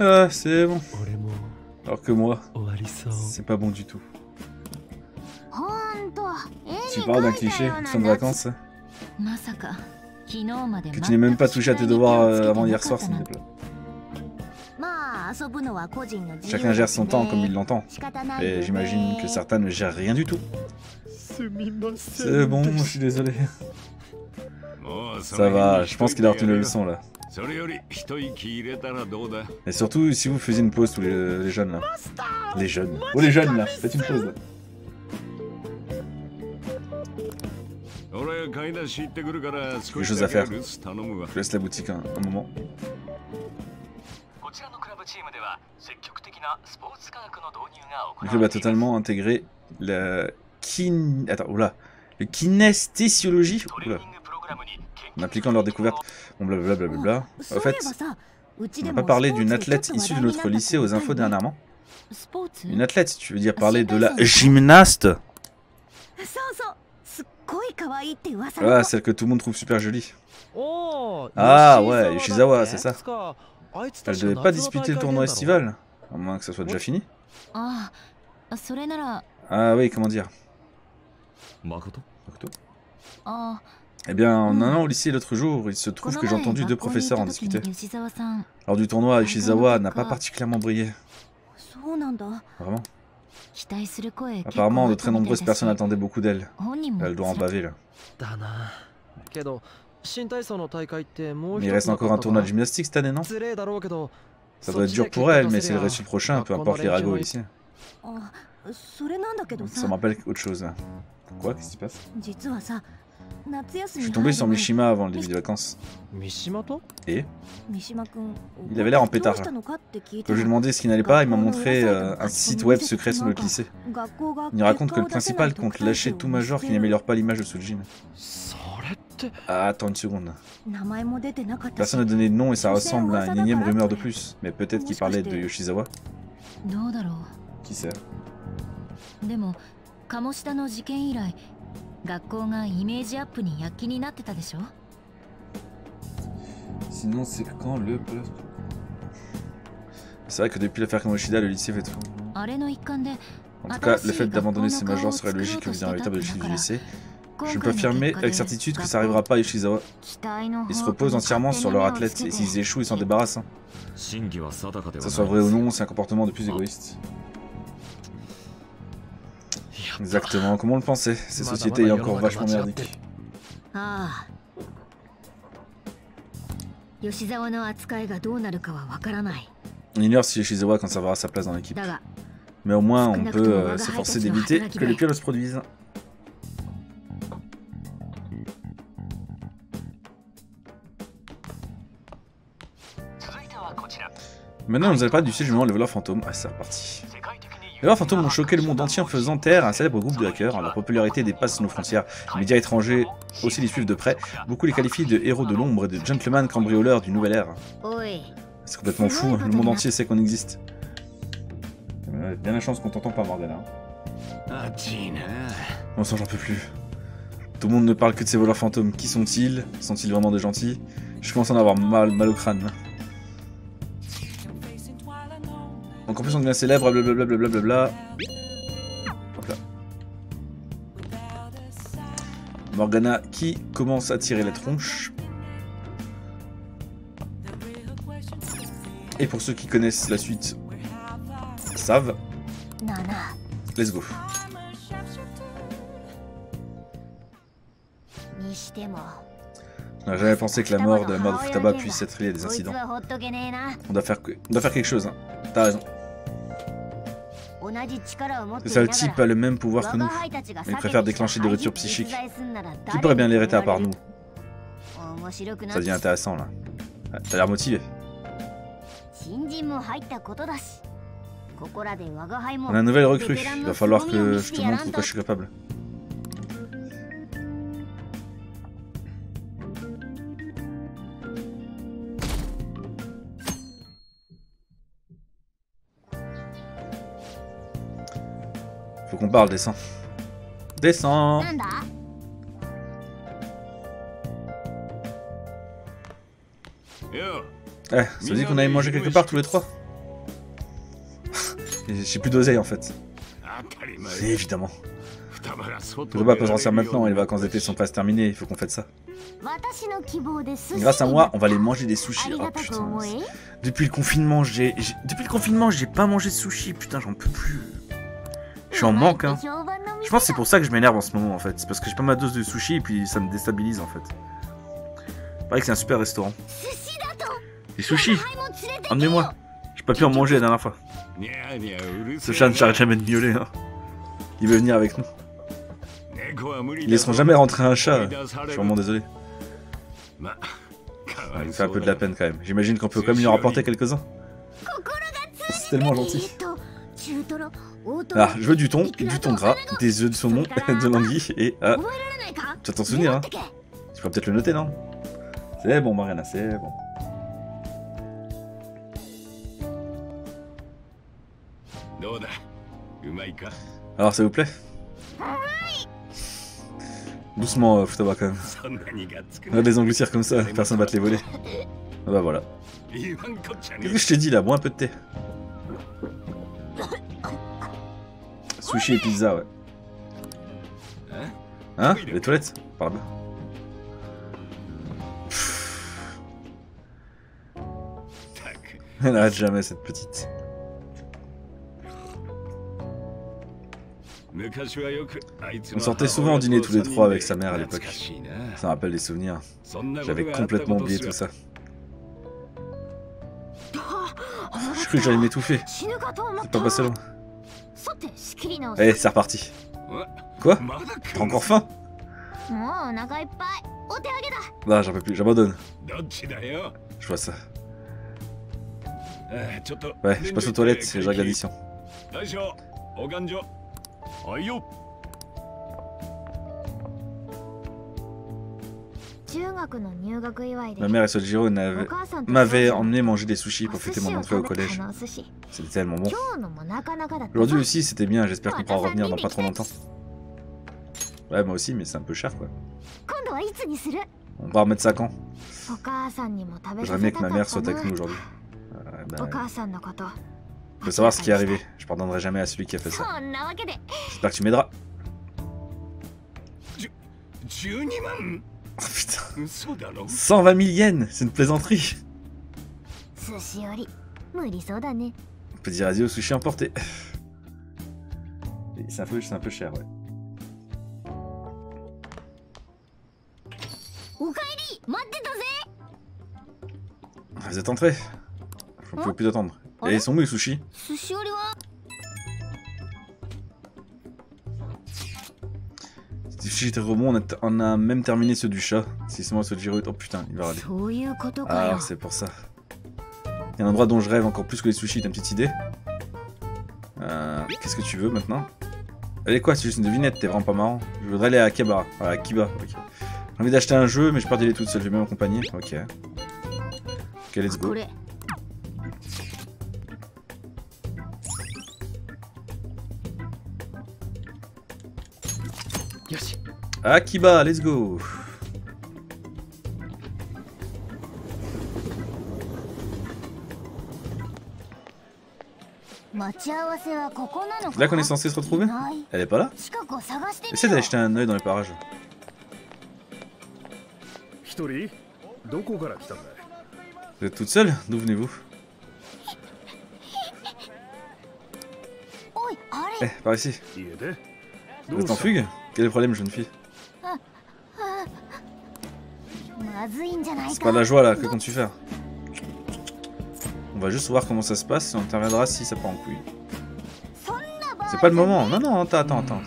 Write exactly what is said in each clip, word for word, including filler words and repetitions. Ah, c'est bon. Alors que moi, c'est pas bon du tout. Tu parles d'un cliché, fin de vacances. Que tu n'aies même pas touché à tes devoirs avant hier soir, ça me déplaît. Chacun gère son temps comme il l'entend. Et j'imagine que certains ne gèrent rien du tout. C'est bon, je suis désolé. Ça va, je pense qu'il a retenu la leçon là. Et surtout, si vous faisiez une pause tous les, les jeunes là. Les jeunes. Oh les jeunes là, faites une pause là. Quelque chose à faire. Je laisse la boutique un, un moment. Le club a totalement intégré la kin... Attends, oula. Le kinesthésiologie. Oula. En appliquant leur découverte. Bon, blablabla. Bla bla bla. En fait, on n'a pas parlé d'une athlète issue de notre lycée aux infos dernièrement. Une athlète, tu veux dire parler de la gymnaste? Ah, celle que tout le monde trouve super jolie. Ah ouais, Yoshizawa, c'est ça. Elle devait pas disputer le tournoi estival, à moins que ça soit déjà fini. Ah oui, comment dire Makoto. Eh bien, en un an au lycée l'autre jour, il se trouve que j'ai entendu deux professeurs en discuter. Lors du tournoi, Yoshizawa n'a pas particulièrement brillé. Vraiment? Apparemment, de très nombreuses personnes attendaient beaucoup d'elle. Elle doit en baver là. Mais il reste encore un tournoi de gymnastique cette année, non? Ça doit être dur pour elle, mais c'est le résultat prochain, peu importe les ragots ici. Ça me rappelle autre chose. Quoi? Qu'est-ce qui se passe? Je suis tombé sur Mishima avant le début des vacances. Et il avait l'air en pétard. Quand je lui ai demandé ce qui n'allait pas, il m'a montré euh, un site web secret sur notre lycée. Il raconte que le principal compte lâcher tout major qui n'améliore pas l'image de Sojiro. Ah, attends une seconde. Personne n'a donné de nom et ça ressemble à une énième rumeur de plus. Mais peut-être qu'il parlait de Yoshizawa. Qui sait? Sinon, c'est quand le bluff? C'est vrai que depuis l'affaire Kamoshida, le lycée fait tout. En tout cas, le fait d'abandonner ces majors serait logique au vu d'un véritable échec du lycée. Je peux affirmer avec certitude que ça n'arrivera pas à Yoshizawa. Ils se reposent entièrement sur leur athlète et s'ils échouent, ils s'en débarrassent. Hein. Que ce soit vrai ou non, c'est un comportement de plus égoïste. Exactement, comme on le pensait. Ces sociétés est encore vachement merdiques. On ignore si Yoshizawa conservera sa place dans l'équipe. Mais au moins, on peut euh, s'efforcer d'éviter que les pires se produisent. Maintenant, on nous a parlé du sujet du moment, les voleurs fantômes. Ah, c'est reparti. Les voleurs fantômes ont choqué le monde entier en faisant taire un célèbre groupe de hackers. Leur popularité dépasse nos frontières. Les médias étrangers aussi les suivent de près. Beaucoup les qualifient de héros de l'ombre et de gentlemen cambrioleurs du nouvel ère. C'est complètement fou, le monde entier sait qu'on existe. Bien la chance qu'on t'entend pas, Morgana. Bon sang, j'en peux plus. Tout le monde ne parle que de ces voleurs fantômes. Qui sont-ils? Sont-ils vraiment des gentils? Je commence à en avoir mal, mal au crâne. Donc en plus on devient célèbre, blablabla, blablabla, blablabla. Hop là. Morgana qui commence à tirer la tronche. Et pour ceux qui connaissent la suite, savent. Let's go. On n'a jamais pensé que la mort de la mort de Futaba puisse être liée à des incidents. On doit faire, on doit faire quelque chose, hein. T'as raison. Le seul type a le même pouvoir que nous. Mais il préfère déclencher des ruptures psychiques. Qui pourrait bien l'hériter à part nous? Ça devient intéressant là. T'as l'air motivé. On a une nouvelle recrue. Il va falloir que je te montre de quoi je suis capable. Faut qu'on parle, descend. Descends. Eh, ça veut dire qu'on allait manger quelque part tous les trois. J'ai plus d'oseille en fait. Et évidemment. Futaba peut se sortir maintenant et les vacances d'été sont presque terminées, il faut qu'on fasse ça. Grâce à moi, on va aller manger des sushis. Oh putain. Depuis le confinement, j'ai depuis le confinement, j'ai pas mangé de sushis, putain, j'en peux plus. Je suis en manque hein. Je pense que c'est pour ça que je m'énerve en ce moment en fait, c'est parce que j'ai pas ma dose de sushis et puis ça me déstabilise en fait. Pareil que c'est un super restaurant. Des sushis. Emmenez-moi. J'ai pas pu en manger la dernière fois. Ce chat ne s'arrête jamais de miauler hein. Il veut venir avec nous. Ils laisseront jamais rentrer un chat. Je suis vraiment désolé. Ça me fait un peu de la peine quand même. J'imagine qu'on peut quand même lui en rapporter quelques-uns. C'est tellement gentil. Ah, je veux du thon, du thon gras, des œufs de saumon, de l'anguille et... Ah, tu vas t'en souvenir hein. Tu pourrais peut-être le noter non? C'est bon Mariana, c'est bon. Alors ça vous plaît? Doucement euh, Futaba quand même. On a des engloutir comme ça, personne va te les voler. Ah bah voilà. Qu'est-ce que je t'ai dit là? Bois un peu de thé. Sushi et pizza, ouais. Hein? Les toilettes? Pardon. Elle n'arrête jamais cette petite. On sortait souvent en dîner tous les trois avec sa mère à l'époque. Ça me rappelle des souvenirs. J'avais complètement oublié tout ça. Je crois que j'allais m'étouffer. C'est pas passé loin. Allez, c'est reparti. Quoi? T'as encore faim? Non, j'en peux plus, j'abandonne. Je vois ça. Ouais, je passe aux toilettes et je regarde l'addition. Ma mère et Sojiro m'avaient emmené manger des sushis pour fêter mon entrée au collège. C'était tellement bon. Aujourd'hui aussi, c'était bien. J'espère qu'on pourra revenir dans pas trop longtemps. Ouais, moi aussi, mais c'est un peu cher quoi. On va remettre ça quand? J'aimerais bien que ma mère soit avec nous aujourd'hui. Euh, ben... Je veux savoir ce qui est arrivé. Je pardonnerai jamais à celui qui a fait ça. J'espère que tu m'aideras. Oh putain, cent vingt mille yens, c'est une plaisanterie. On peut dire adieu au sushi emporté. C'est un peu, c'est un peu cher, ouais. Vous êtes entrés. Je ne pouvais plus attendre. Et ils sont où les sushis? Les sushis étaient rebonds, on a, on a même terminé ceux du chat. Si c'est moi, ceux de Giroud. Oh putain, il va râler. Ah, c'est pour ça. Il y a un endroit dont je rêve encore plus que les sushis, t'as une petite idée? euh, Qu'est-ce que tu veux maintenant? Elle est quoi? C'est juste une devinette, t'es vraiment pas marrant. Je voudrais aller à Kabara. Ah, Akiba, ok. J'ai envie d'acheter un jeu, mais je pars d'y aller toute seule, je vais même accompagner. Ok. Ok, let's go. Akiba, let's go. C'est là qu'on est censé se retrouver? Elle est pas là? Essaye d'aller jeter un œil dans les parages. Vous êtes toute seule? D'où venez-vous? Eh, par ici. Vous êtes en fugue? Quel est le problème, jeune fille? C'est pas de la joie là, que comptes-tu faire? On va juste voir comment ça se passe et on interviendra si ça part en couille. C'est pas le moment, non, non, attends, attends, attends.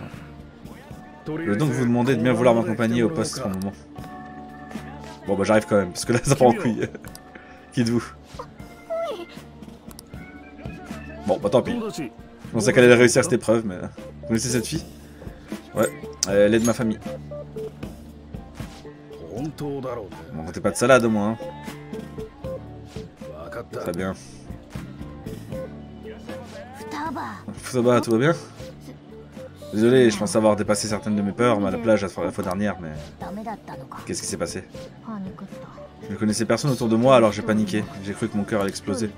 Je vais donc vous demander de bien vouloir m'accompagner au poste pour le moment. Bon bah j'arrive quand même, parce que là ça part en couille. Qui êtes-vous? Bon bah tant pis. Je pensais qu'elle allait réussir cette épreuve, mais... Vous connaissez cette fille? Ouais, elle est de ma famille. Bon, comptez pas de salade au moins. Hein. Très bien. Futaba, tout va bien? Désolé, je pense avoir dépassé certaines de mes peurs, mais à la plage la fois dernière, mais... Qu'est-ce qui s'est passé? Je ne connaissais personne autour de moi, alors j'ai paniqué. J'ai cru que mon cœur allait exploser.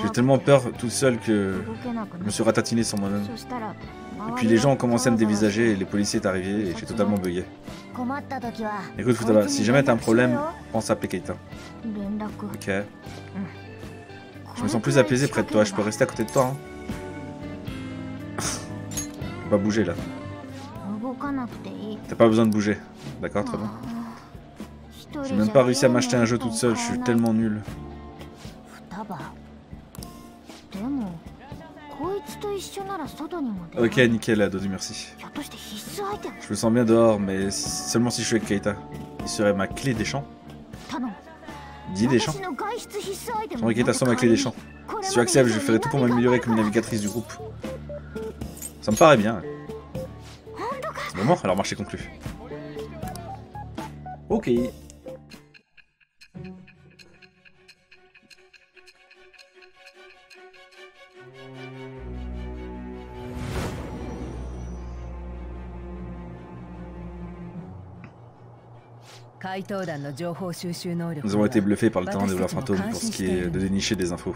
J'ai tellement peur toute seule que je me suis ratatiné sur moi-même. Et puis les gens ont commencé à me dévisager et les policiers sont arrivés et j'ai totalement bugué. Écoute Futaba, si jamais t'as un problème, pense à appeler Keita. Ok. Je me sens plus apaisé près de toi, je peux rester à côté de toi. Hein. On va bouger là. T'as pas besoin de bouger. D'accord, très bien. J'ai même pas réussi à m'acheter un jeu toute seule, je suis tellement nul. Ok, nickel, Dodu, merci. Je me sens bien dehors, mais seulement si je suis avec Keita. Il serait ma clé des champs. Dis des champs. J'aimerais Keita soit ma clé des champs. Si tu acceptes, je ferai tout pour m'améliorer comme navigatrice du groupe. Ça me paraît bien. C'est bon, alors marché conclu. Ok. Nous avons été bluffés par le talent de leurs fantômes pour ce qui est de dénicher des infos.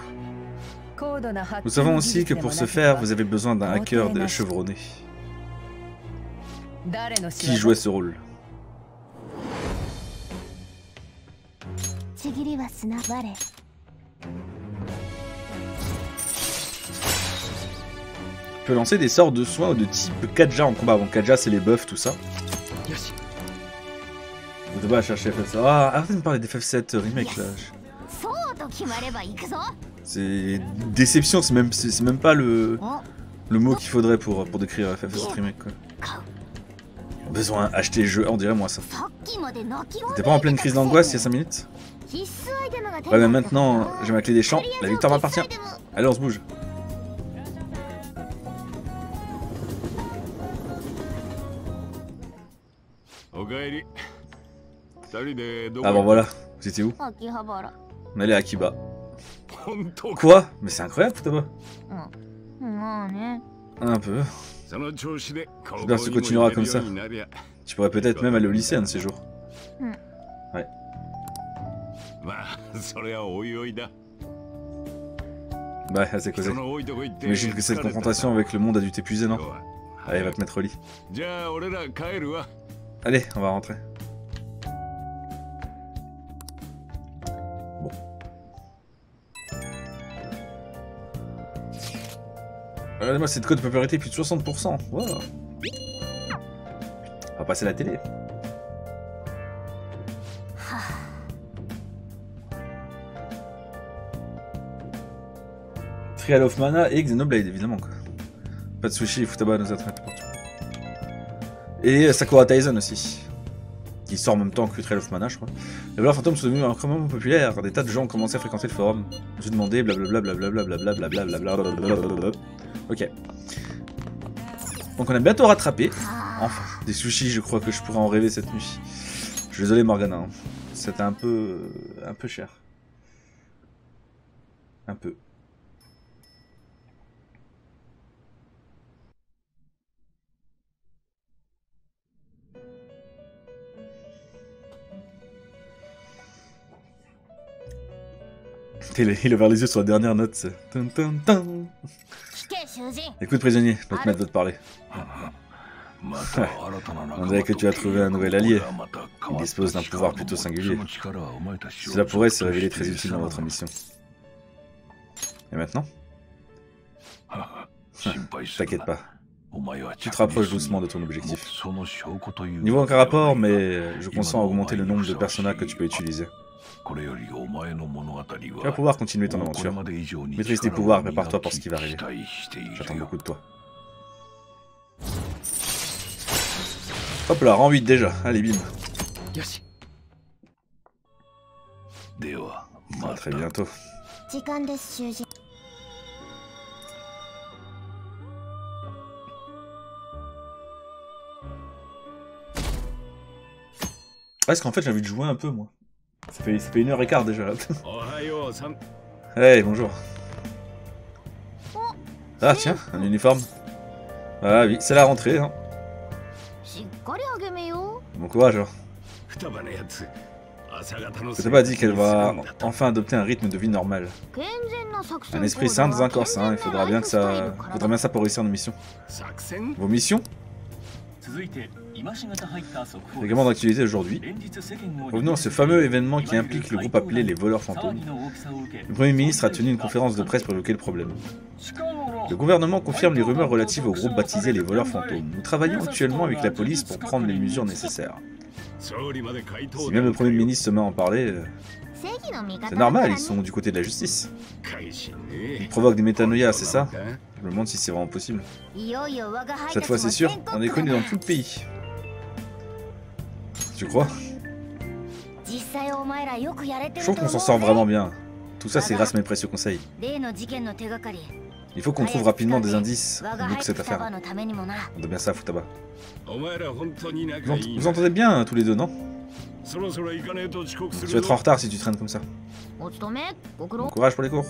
Nous savons aussi que pour ce faire, vous avez besoin d'un hacker de chevronné. Qui jouait ce rôle? On peut lancer des sorts de soins ou de type Kaja en combat. Bon, Kaja c'est les buffs, tout ça. De bas, chercher F F sept. Ah, arrêtez de me parler des F F sept Remake là. C'est déception, c'est même, c'est même pas le, le mot qu'il faudrait pour, pour décrire F F sept Remake quoi. Besoin acheter jeu, on dirait moi ça. T'étais pas en pleine crise d'angoisse il y a cinq minutes? Ouais, mais maintenant j'ai ma clé des champs, la victoire m'appartient. Allez, on se bouge. Ah bon voilà, vous étiez où? On allait à Akiba. Quoi? Mais c'est incroyable Futaba. Un peu. J'espère que tu continueras comme ça. Tu pourrais peut-être même aller au lycée un de ces jours. Ouais. Bah c'est causé. Imagine que cette confrontation avec le monde a dû t'épuiser, non? Allez, va te mettre au lit. Allez, on va rentrer. Regardez-moi cette cote de popularité plus de soixante pour cent. Wow. On va passer à la télé. Trial of Mana et Xenoblade, évidemment. Quoi. Pas de sushi, Futaba nous attrape partout. Et Sakura Tyson aussi. Qui sort en même temps que Trial of Mana, je crois. Les valeurs fantômes sont devenues incroyablement populaires. Des tas de gens ont commencé à fréquenter le forum. Je me suis demandé blablabla blablabla blablabla blablabla blablabla. Ok. Donc on a bientôt rattrapé. Enfin, des sushis, je crois que je pourrais en rêver cette nuit. Je suis désolé Morgana, hein. C'était un peu... un peu cher. Un peu. Il a ouvert les yeux sur la dernière note. Tum, tum, tum. Écoute prisonnier, notre maître veut te parler. On dirait que tu as trouvé un nouvel allié. Il dispose d'un pouvoir plutôt singulier. Cela pourrait se révéler très utile dans votre mission. Et maintenant? T'inquiète pas. Tu te rapproches doucement de ton objectif. Niveau aucun rapport, mais je consens à augmenter le nombre de personas que tu peux utiliser. Tu vas pouvoir continuer ton aventure. Maîtrise tes pouvoirs, prépare-toi pour ce qui va arriver. J'attends beaucoup de toi. Hop là, rang huit déjà. Allez, bim. À très bientôt. Parce qu'en fait, j'ai envie de jouer un peu, moi. Ça fait, ça fait une heure et quart déjà là. Hey, bonjour. Ah tiens, un uniforme. Ah oui, c'est la rentrée, hein. Bon courage alors. Futaba pas dit qu'elle va enfin adopter un rythme de vie normal. Un esprit sain dans un corps sain, il faudra bien que ça... Il faudra bien ça pour réussir nos missions. Vos missions? Également d'actualité aujourd'hui, revenons à ce fameux événement qui implique le groupe appelé les voleurs fantômes. Le Premier ministre a tenu une conférence de presse pour évoquer le problème. Le gouvernement confirme les rumeurs relatives au groupe baptisé les voleurs fantômes. Nous travaillons actuellement avec la police pour prendre les mesures nécessaires. Si même le Premier ministre se met à en parler, c'est normal, ils sont du côté de la justice. Ils provoquent des métanoïas, c'est ça? Je me demande si c'est vraiment possible. Cette fois, c'est sûr, on est connu dans tout le pays. Tu crois? Je trouve qu'on s'en sort vraiment bien. Tout ça, c'est grâce à mes précieux conseils. Il faut qu'on trouve rapidement des indices pour cette affaire. On doit bien ça à Futaba. Vous, ent vous entendez bien tous les deux, non? Tu vas être en retard si tu traînes comme ça. Bon courage pour les cours.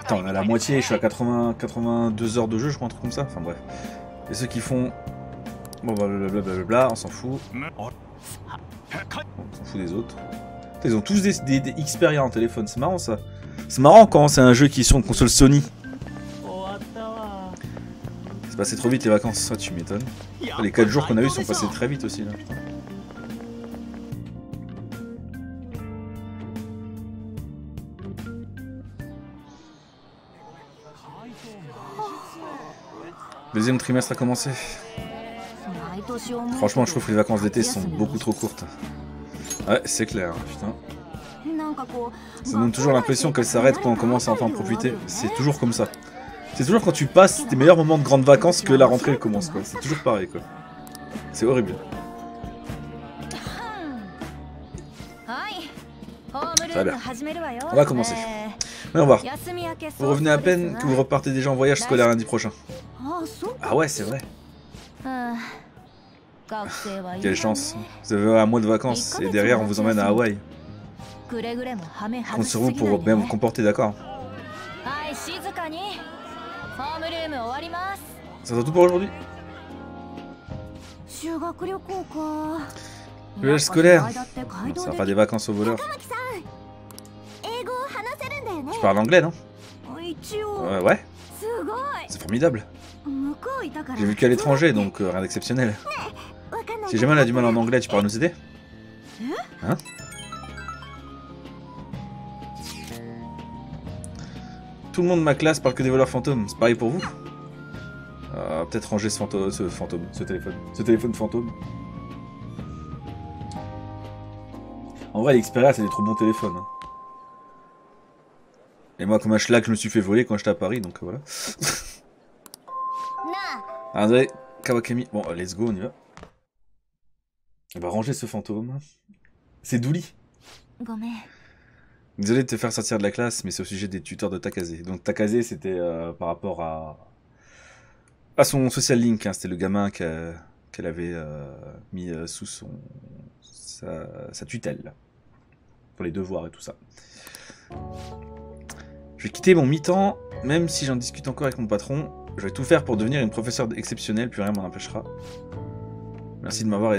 Attends, on a la moitié, je suis à quatre-vingts, quatre-vingt-deux heures de jeu, je crois, un truc comme ça. Enfin bref. Et ceux qui font... Bon, blablabla, on s'en fout. On s'en fout des autres. Ils ont tous des, des, des Xperia en téléphone, c'est marrant ça. C'est marrant quand c'est un jeu qui est sur une console Sony. C'est passé trop vite les vacances, ça tu m'étonnes. Les quatre jours qu'on a eu sont passés très vite aussi là. Deuxième trimestre a commencé. Franchement, je trouve que les vacances d'été sont beaucoup trop courtes. Ouais, c'est clair, putain. Ça donne toujours l'impression qu'elles s'arrêtent quand on commence à enfin profiter. C'est toujours comme ça. C'est toujours quand tu passes tes meilleurs moments de grandes vacances que la rentrée elle commence, quoi. C'est toujours pareil, quoi. C'est horrible. Très bien. On va commencer. Mais on va. Vous revenez à peine que vous repartez déjà en voyage scolaire lundi prochain. Ah ouais, c'est vrai. Quelle chance. Vous avez un mois de vacances et derrière on vous emmène à Hawaï. Compte sur vous pour bien vous comporter, d'accord? Ça sera tout pour aujourd'hui. Voyage scolaire. Ça va faire des vacances au voleur. Tu parles anglais, non? Ouais, ouais. C'est formidable. J'ai vu qu'à l'étranger, donc euh, rien d'exceptionnel. Si jamais elle a du mal en anglais, tu pourras nous aider? Hein? Tout le monde de ma classe parle que des voleurs fantômes. C'est pareil pour vous? euh, Peut-être ranger ce, fantô ce fantôme, ce téléphone. Ce téléphone fantôme. En vrai, l'Xperia, c'est des trop bons téléphones. Hein. Et moi, comme un schlag, je me suis fait voler quand j'étais à Paris, donc voilà. André, Kawakami. Bon, let's go, on y va. On va ranger ce fantôme. C'est Douli. Désolé de te faire sortir de la classe, mais c'est au sujet des tuteurs de Takase. Donc Takase, c'était euh, par rapport à... à son social link. Hein. C'était le gamin qu'elle qu avait euh, mis euh, sous son... sa... sa tutelle. Pour les devoirs et tout ça. Je vais quitter mon mi-temps, même si j'en discute encore avec mon patron. Je vais tout faire pour devenir une professeure exceptionnelle, plus rien m'en empêchera. Merci de m'avoir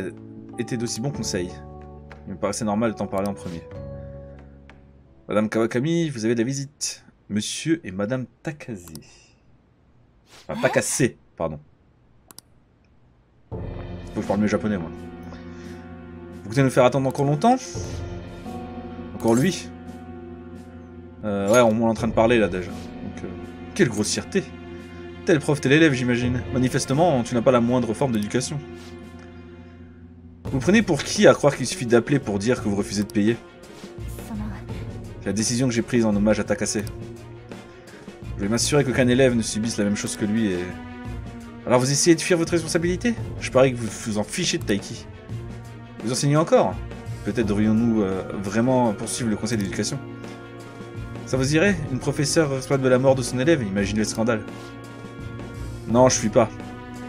été d'aussi bons conseils. Il me paraissait normal de t'en parler en premier. Madame Kawakami, vous avez de la visite. Monsieur et Madame Takase. Enfin, Takase, pardon. Faut que je parle mieux japonais, moi. Vous comptez nous faire attendre encore longtemps? Encore lui? euh, Ouais, on est en train de parler, là, déjà. Donc, euh, quelle grossièreté! T'es le prof, t'es l'élève, j'imagine. Manifestement, tu n'as pas la moindre forme d'éducation. Vous prenez pour qui à croire qu'il suffit d'appeler pour dire que vous refusez de payer? C'est la décision que j'ai prise en hommage à Takase. Je vais m'assurer qu'aucun élève ne subisse la même chose que lui et... Alors vous essayez de fuir votre responsabilité? Je parie que vous vous en fichez de Taiki. Vous enseignez encore? Peut-être devrions-nous euh, vraiment poursuivre le conseil d'éducation. Ça vous irait? Une professeure responsable de la mort de son élève? Imaginez le scandale. Non, je fuis pas.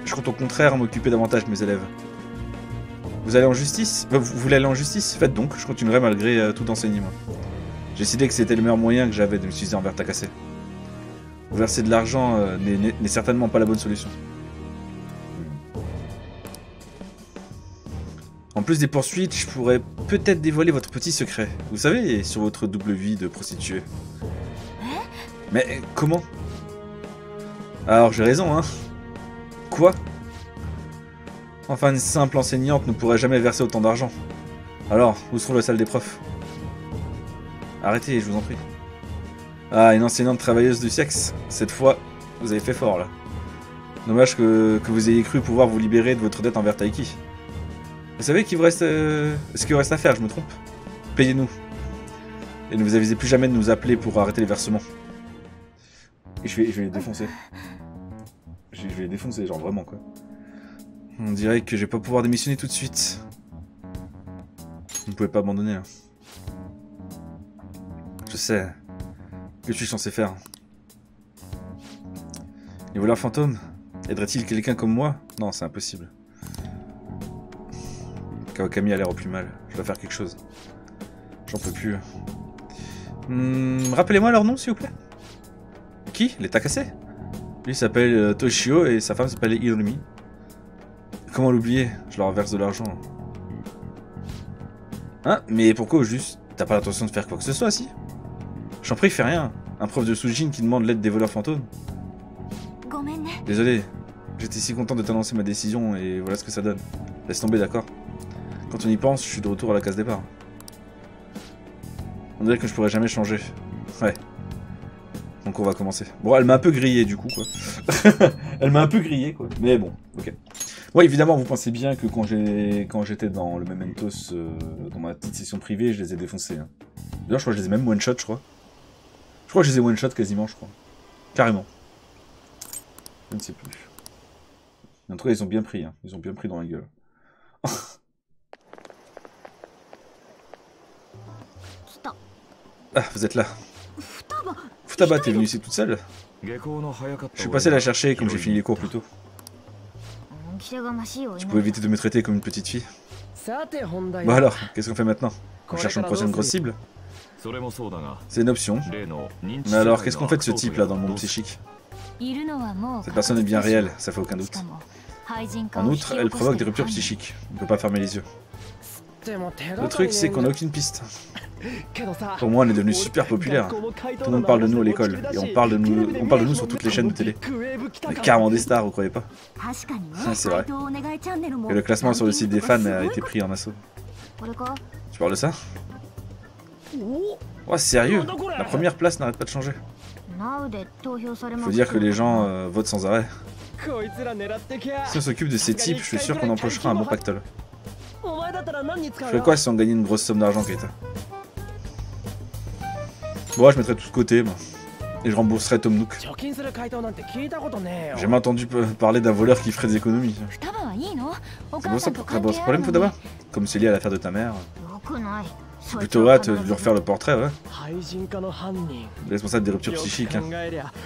Je compte au contraire m'occuper davantage de mes élèves. Vous allez en justice? Vous voulez aller en justice? Faites donc, je continuerai malgré euh, tout enseignement. J'ai décidé que c'était le meilleur moyen que j'avais de me suicider envers Takase. Verser de l'argent euh, n'est certainement pas la bonne solution. En plus des poursuites, je pourrais peut-être dévoiler votre petit secret. Vous savez, sur votre double vie de prostituée. Mais comment? Alors j'ai raison, hein. Quoi? Enfin, une simple enseignante ne pourrait jamais verser autant d'argent. Alors, où se trouve la salle des profs? Arrêtez, je vous en prie. Ah, une enseignante travailleuse du sexe. Cette fois, vous avez fait fort, là. Dommage que, que vous ayez cru pouvoir vous libérer de votre dette envers Taiki. Vous savez qu'il vous reste... Euh, ce qu'il vous reste à faire, je me trompe. Payez-nous. Et ne vous avisez plus jamais de nous appeler pour arrêter les versements. Et je vais, je vais les défoncer. Je, je vais les défoncer, genre vraiment, quoi. On dirait que je vais pas pouvoir démissionner tout de suite. Vous ne pouvez pas abandonner, là. Je sais. Que je suis censé faire. Les voleurs fantômes, aiderait-il quelqu'un comme moi? Non, c'est impossible. Kawakami a l'air au plus mal. Je dois faire quelque chose. J'en peux plus. Hum, rappelez-moi leur nom, s'il vous plaît. Qui? Les Takase? Lui s'appelle Toshio et sa femme s'appelle Irumi. Comment l'oublier? Je leur verse de l'argent. Hein? Mais pourquoi au juste? T'as pas l'intention de faire quoi que ce soit, si? J'en prie, fais rien. Un prof de Shujin qui demande l'aide des voleurs fantômes. Désolé, j'étais si content de t'annoncer ma décision et voilà ce que ça donne. Laisse tomber, d'accord? Quand on y pense, je suis de retour à la case départ. On dirait que je pourrais jamais changer. Ouais. Donc on va commencer. Bon, elle m'a un peu grillé du coup, quoi. Elle m'a un peu grillé, quoi. Mais bon, ok. Ouais, évidemment, vous pensez bien que quand j'ai quand j'étais dans le Mementos, euh, dans ma petite session privée, je les ai défoncés. Hein. D'ailleurs, je crois que je les ai même one-shot, je crois. Je crois que je les ai one-shot quasiment, je crois. Carrément. Je ne sais plus. En tout cas, ils ont bien pris, hein. Ils ont bien pris dans la gueule. Ah, vous êtes là. Futaba, t'es venue ici toute seule? Je suis passé la chercher comme j'ai fini les cours plus tôt. Tu pouvais éviter de me traiter comme une petite fille. Bon alors, qu'est-ce qu'on fait maintenant? On cherche une prochaine grosse cible? C'est une option. Mais alors, qu'est-ce qu'on fait de ce type là dans le monde psychique? Cette personne est bien réelle, ça fait aucun doute. En outre, elle provoque des ruptures psychiques. On ne peut pas fermer les yeux. Le truc, c'est qu'on n'a aucune piste. Pour moi, on est devenu super populaire. Tout le monde parle de nous à l'école, et on parle, de nous, on parle de nous sur toutes les chaînes de télé. On est carrément des stars, vous croyez pas? Ah, c'est vrai. Et le classement sur le site des fans a été pris en assaut. Tu parles de ça? Oh, sérieux? La première place n'arrête pas de changer. Faut dire que les gens euh, votent sans arrêt. Si on s'occupe de ces types, je suis sûr qu'on empochera un bon pactole. Je ferais quoi si on gagnait une grosse somme d'argent, Keita? Bon, ouais, je mettrais tout de côté, moi. Et je rembourserais Tom Nook. J'ai jamais entendu parler d'un voleur qui ferait des économies. C'est pour ça que t'as pas ce problème, Futaba? Comme c'est lié à l'affaire de ta mère. J'ai plutôt hâte de lui refaire le portrait, ouais. Le responsable des ruptures psychiques, hein.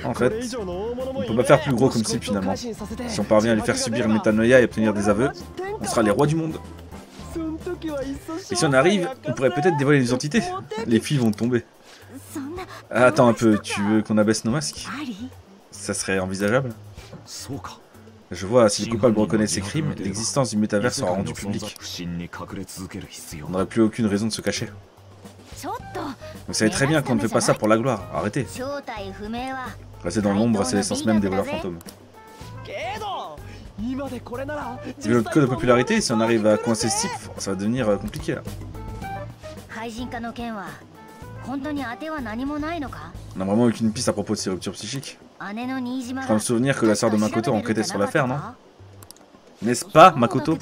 En fait, on peut pas faire plus gros comme type, finalement. Si on parvient à lui faire subir une métaverse et obtenir des aveux, on sera les rois du monde. Et si on arrive, on pourrait peut-être dévoiler les entités. Les filles vont tomber. Attends un peu, tu veux qu'on abaisse nos masques? Ça serait envisageable. Je vois, si les coupables reconnaissent ces crimes, l'existence du métaverse sera rendue publique. On n'aurait plus aucune raison de se cacher. Vous savez très bien qu'on ne fait pas ça pour la gloire, arrêtez. Rester dans l'ombre, c'est l'essence même des voleurs fantômes. Si notre code de popularité, si on arrive à coincer ce type, ça va devenir compliqué là. On n'a vraiment aucune piste à propos de ces ruptures psychiques. Je crois me souvenir que la sœur de Makoto enquêtait sur l'affaire, non? N'est-ce pas, Makoto?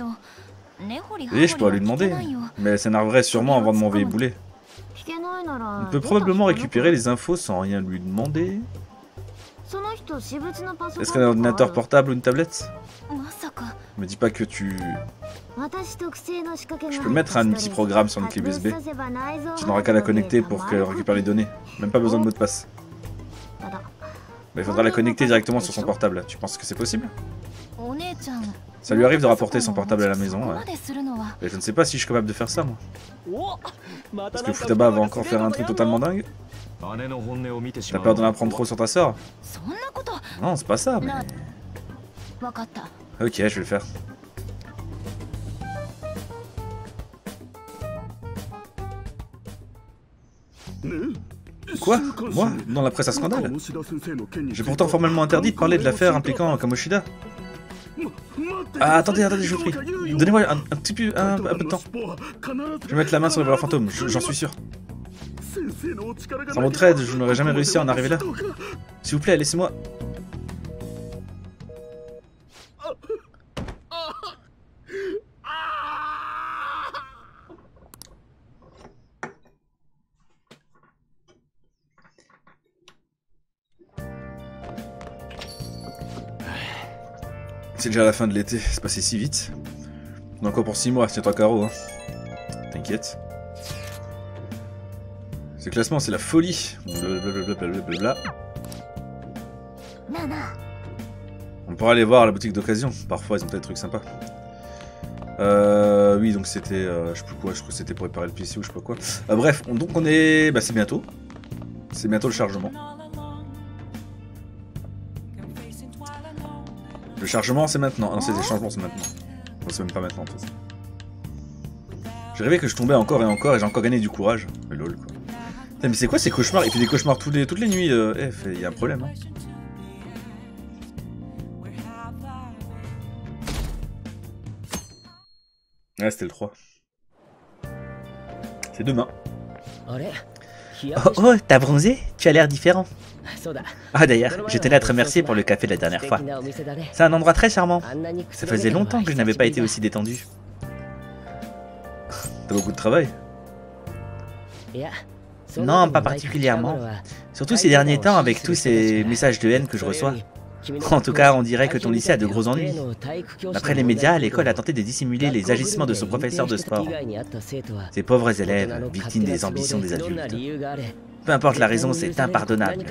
Et je pourrais lui demander, mais elle s'énerverait sûrement avant de m'envoyer bouler. On peut probablement récupérer les infos sans rien lui demander. Est-ce qu'un ordinateur portable ou une tablette? Me dis pas que tu... Je peux mettre un petit programme sur une clé U S B. Tu n'auras qu'à la connecter pour qu'elle récupère les données. Même pas besoin de mot de passe. Mais il faudra la connecter directement sur son portable. Tu penses que c'est possible? Ça lui arrive de rapporter son portable à la maison. Ouais. Et je ne sais pas si je suis capable de faire ça, moi. Est-ce que Futaba va encore faire un truc totalement dingue? T'as peur d'en apprendre trop sur ta sœur? Non, c'est pas ça, mais... Ok, je vais le faire. Quoi? Moi? Dans la presse à scandale? J'ai pourtant formellement interdit de parler de l'affaire impliquant Kamoshida. Ah, attendez, attendez, je vous prie. Donnez-moi un, un petit peu, un, un peu de temps. Je vais mettre la main sur les voleurs fantômes, j'en suis sûr. Sans votre aide, je n'aurais jamais réussi à en arriver là. S'il vous plaît, laissez-moi. C'est déjà la fin de l'été, c'est passé si vite. On a encore pour six mois, tiens-toi à carreau, hein. T'inquiète. Ce classement, c'est la folie. Blablabla. On pourra aller voir la boutique d'occasion. Parfois, ils ont peut-être des trucs sympas. Euh, oui, donc c'était... Euh, je sais plus quoi, je crois que c'était pour réparer le P C ou je sais pas quoi. Euh, bref, on, donc on est... Bah, c'est bientôt. C'est bientôt le chargement. Le chargement c'est maintenant, ah non c'est des changements c'est maintenant. Bon, c'est même pas maintenant en fait. J'ai rêvé que je tombais encore et encore et j'ai encore gagné du courage. Mais lol quoi. Putain, mais c'est quoi ces cauchemars? Il fait des cauchemars toutes les, toutes les nuits, euh, eh, fait, y a un problème hein. Ouais c'était le trois. C'est demain. Oh oh, t'as bronzé? Tu as l'air différent. Ah d'ailleurs, je tenais à te remercier pour le café de la dernière fois. C'est un endroit très charmant. Ça faisait longtemps que je n'avais pas été aussi détendu. T'as beaucoup de travail? Non, pas particulièrement. Surtout ces derniers temps avec tous ces messages de haine que je reçois. En tout cas, on dirait que ton lycée a de gros ennuis. D'après les médias, l'école a tenté de dissimuler les agissements de son professeur de sport. Ces pauvres élèves, victimes des ambitions des adultes. Peu importe la raison, c'est impardonnable.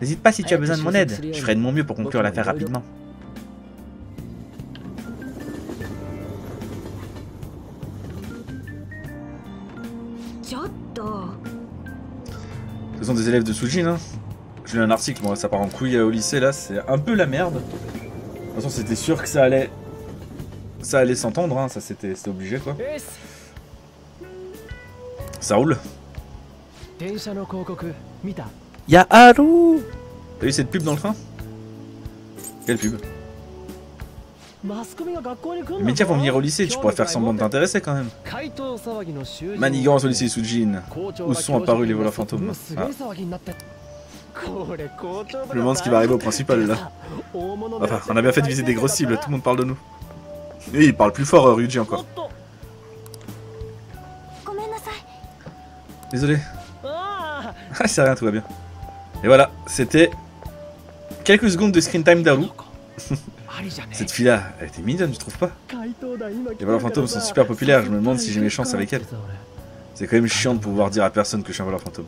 N'hésite pas si tu as besoin de mon aide. Je ferai de mon mieux pour conclure l'affaire rapidement. Ce sont des élèves de Shujin, hein. J'ai lu un article, moi, ça part en couille au lycée, là, c'est un peu la merde. De toute façon, c'était sûr que ça allait... Ça allait s'entendre, hein, ça c'était obligé, quoi. Ça roule. Y'a Haru! T'as vu cette pub dans le train? Quelle pub? Les médias vont venir au lycée, tu pourrais faire semblant de t'intéresser quand même. Manigance au lycée Shujin. Où sont apparus les voleurs fantômes? Ah. Je me demande ce qui va arriver au principal là. Enfin, on a bien fait de viser des grosses cibles, tout le monde parle de nous. Et il parle plus fort, Ryuji encore. Désolé. Ah, c'est rien, tout va bien. Et voilà, c'était quelques secondes de screen time d'Haru. Cette fille-là, elle était mignonne, tu trouves pas? Les voleurs fantômes sont super populaires, je me demande si j'ai mes chances avec elle. C'est quand même chiant de pouvoir dire à personne que je suis un voleur fantôme.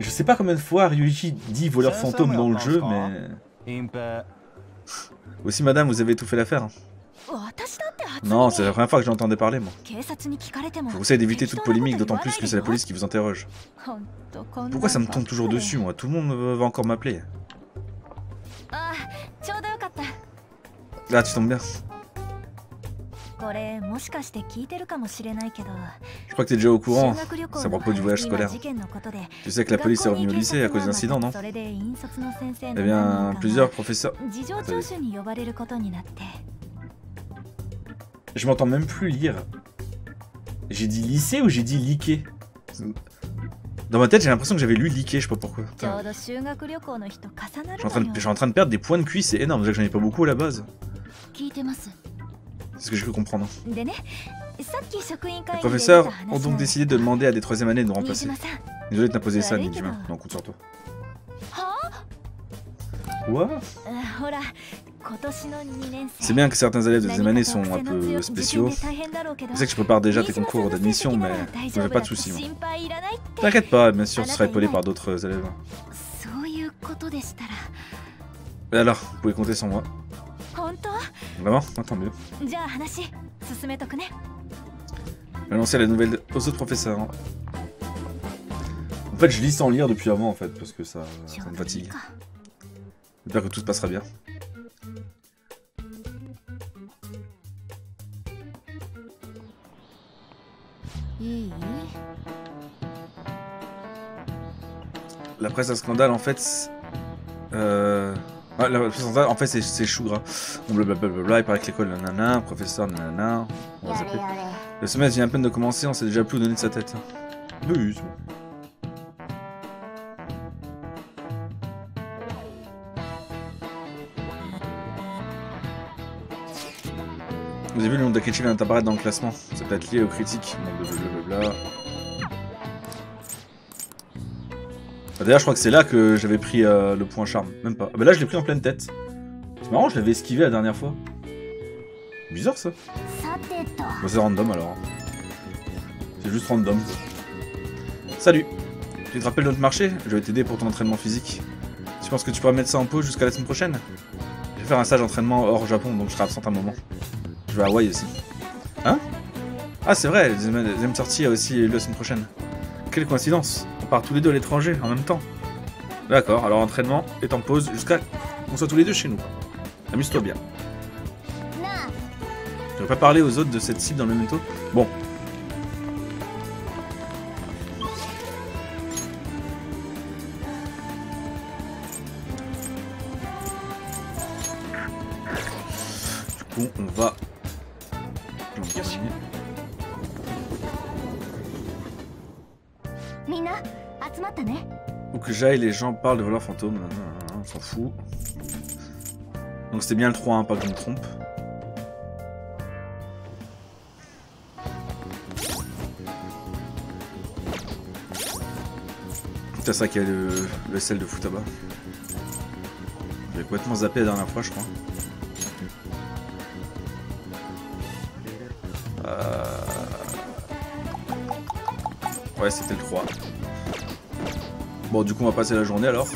Je sais pas combien de fois Ryuichi dit voleur fantôme dans le jeu, mais... Aussi, madame, vous avez étouffé l'affaire. Non, c'est la première fois que j'entendais parler, moi. Je vous conseille d'éviter toute polémique, d'autant plus que c'est la police qui vous interroge. Pourquoi ça me tombe toujours dessus, moi? Tout le monde va encore m'appeler. Là, tu tombes bien. Je crois que t'es déjà au courant. C'est à propos du voyage scolaire. Tu sais que la police est revenue au lycée à cause d'incidents, non? Eh bien, plusieurs professeurs... Je m'entends même plus lire. J'ai dit lycée ou j'ai dit liqué? Dans ma tête, j'ai l'impression que j'avais lu liqué, je sais pas pourquoi. Je suis, en train de, je suis en train de perdre des points de cuisse, c'est énorme, déjà que j'en ai pas beaucoup à la base. C'est ce que je peux comprendre. Les professeurs ont donc décidé de demander à des troisième années de nous remplacer. Désolé de t'imposer ça, Nijima. Non, compte sur toi. Quoi? C'est bien que certains élèves de deuxième année sont un peu spéciaux. Je sais que je prépare déjà tes concours d'admission, mais je n'ai pas de soucis. T'inquiète pas, bien sûr, tu seras épaulé par d'autres élèves. Alors, vous pouvez compter sur moi. Vraiment? Attends mieux. Je vais annoncer la nouvelle aux autres professeurs. En fait, je lis sans lire depuis avant, en fait, parce que ça, ça me fatigue. J'espère que tout se passera bien. La presse à scandale, en fait... Euh... Ah, la presse à scandale, en fait, c'est chou gras. Bon, blablabla, il paraît que l'école, nanana, professeur, nanana... On va zapper. Le semestre vient à peine de commencer, on s'est déjà plus donné de sa tête. Oui, c'est bon. Vous avez vu, le nom d'Akechi vient d'apparaître dans le classement. C'est peut-être lié aux critiques. Blablabla. D'ailleurs, je crois que c'est là que j'avais pris euh, le point charme. Même pas. Ah bah là, je l'ai pris en pleine tête. C'est marrant, je l'avais esquivé la dernière fois. Bizarre ça. Bah, c'est random alors. C'est juste random. Salut. Tu te rappelles notre marché? Je vais t'aider pour ton entraînement physique. Tu penses que tu pourras mettre ça en pause jusqu'à la semaine prochaine? Je vais faire un stage d'entraînement hors Japon, donc je serai absente un moment. Je vais à Hawaii aussi. Hein? Ah, c'est vrai, la deuxième sortie a aussi lieu la semaine prochaine. Quelle coïncidence, on part tous les deux à l'étranger en même temps. D'accord, alors l'entraînement est en pause jusqu'à qu'on soit tous les deux chez nous. Amuse-toi bien. Je ne vais pas parler aux autres de cette cible dans le Memento. Bon. Du coup, on va... Où que j'aille, les gens parlent de voleurs fantômes. On s'en fout. Donc c'était bien le trois, hein, pas que je me trompe. C'est ça qu'il y a le, le sel de Futaba. J'ai complètement zappé la dernière fois, je crois. Euh... Ouais, c'était le trois. Bon, du coup, on va passer la journée alors.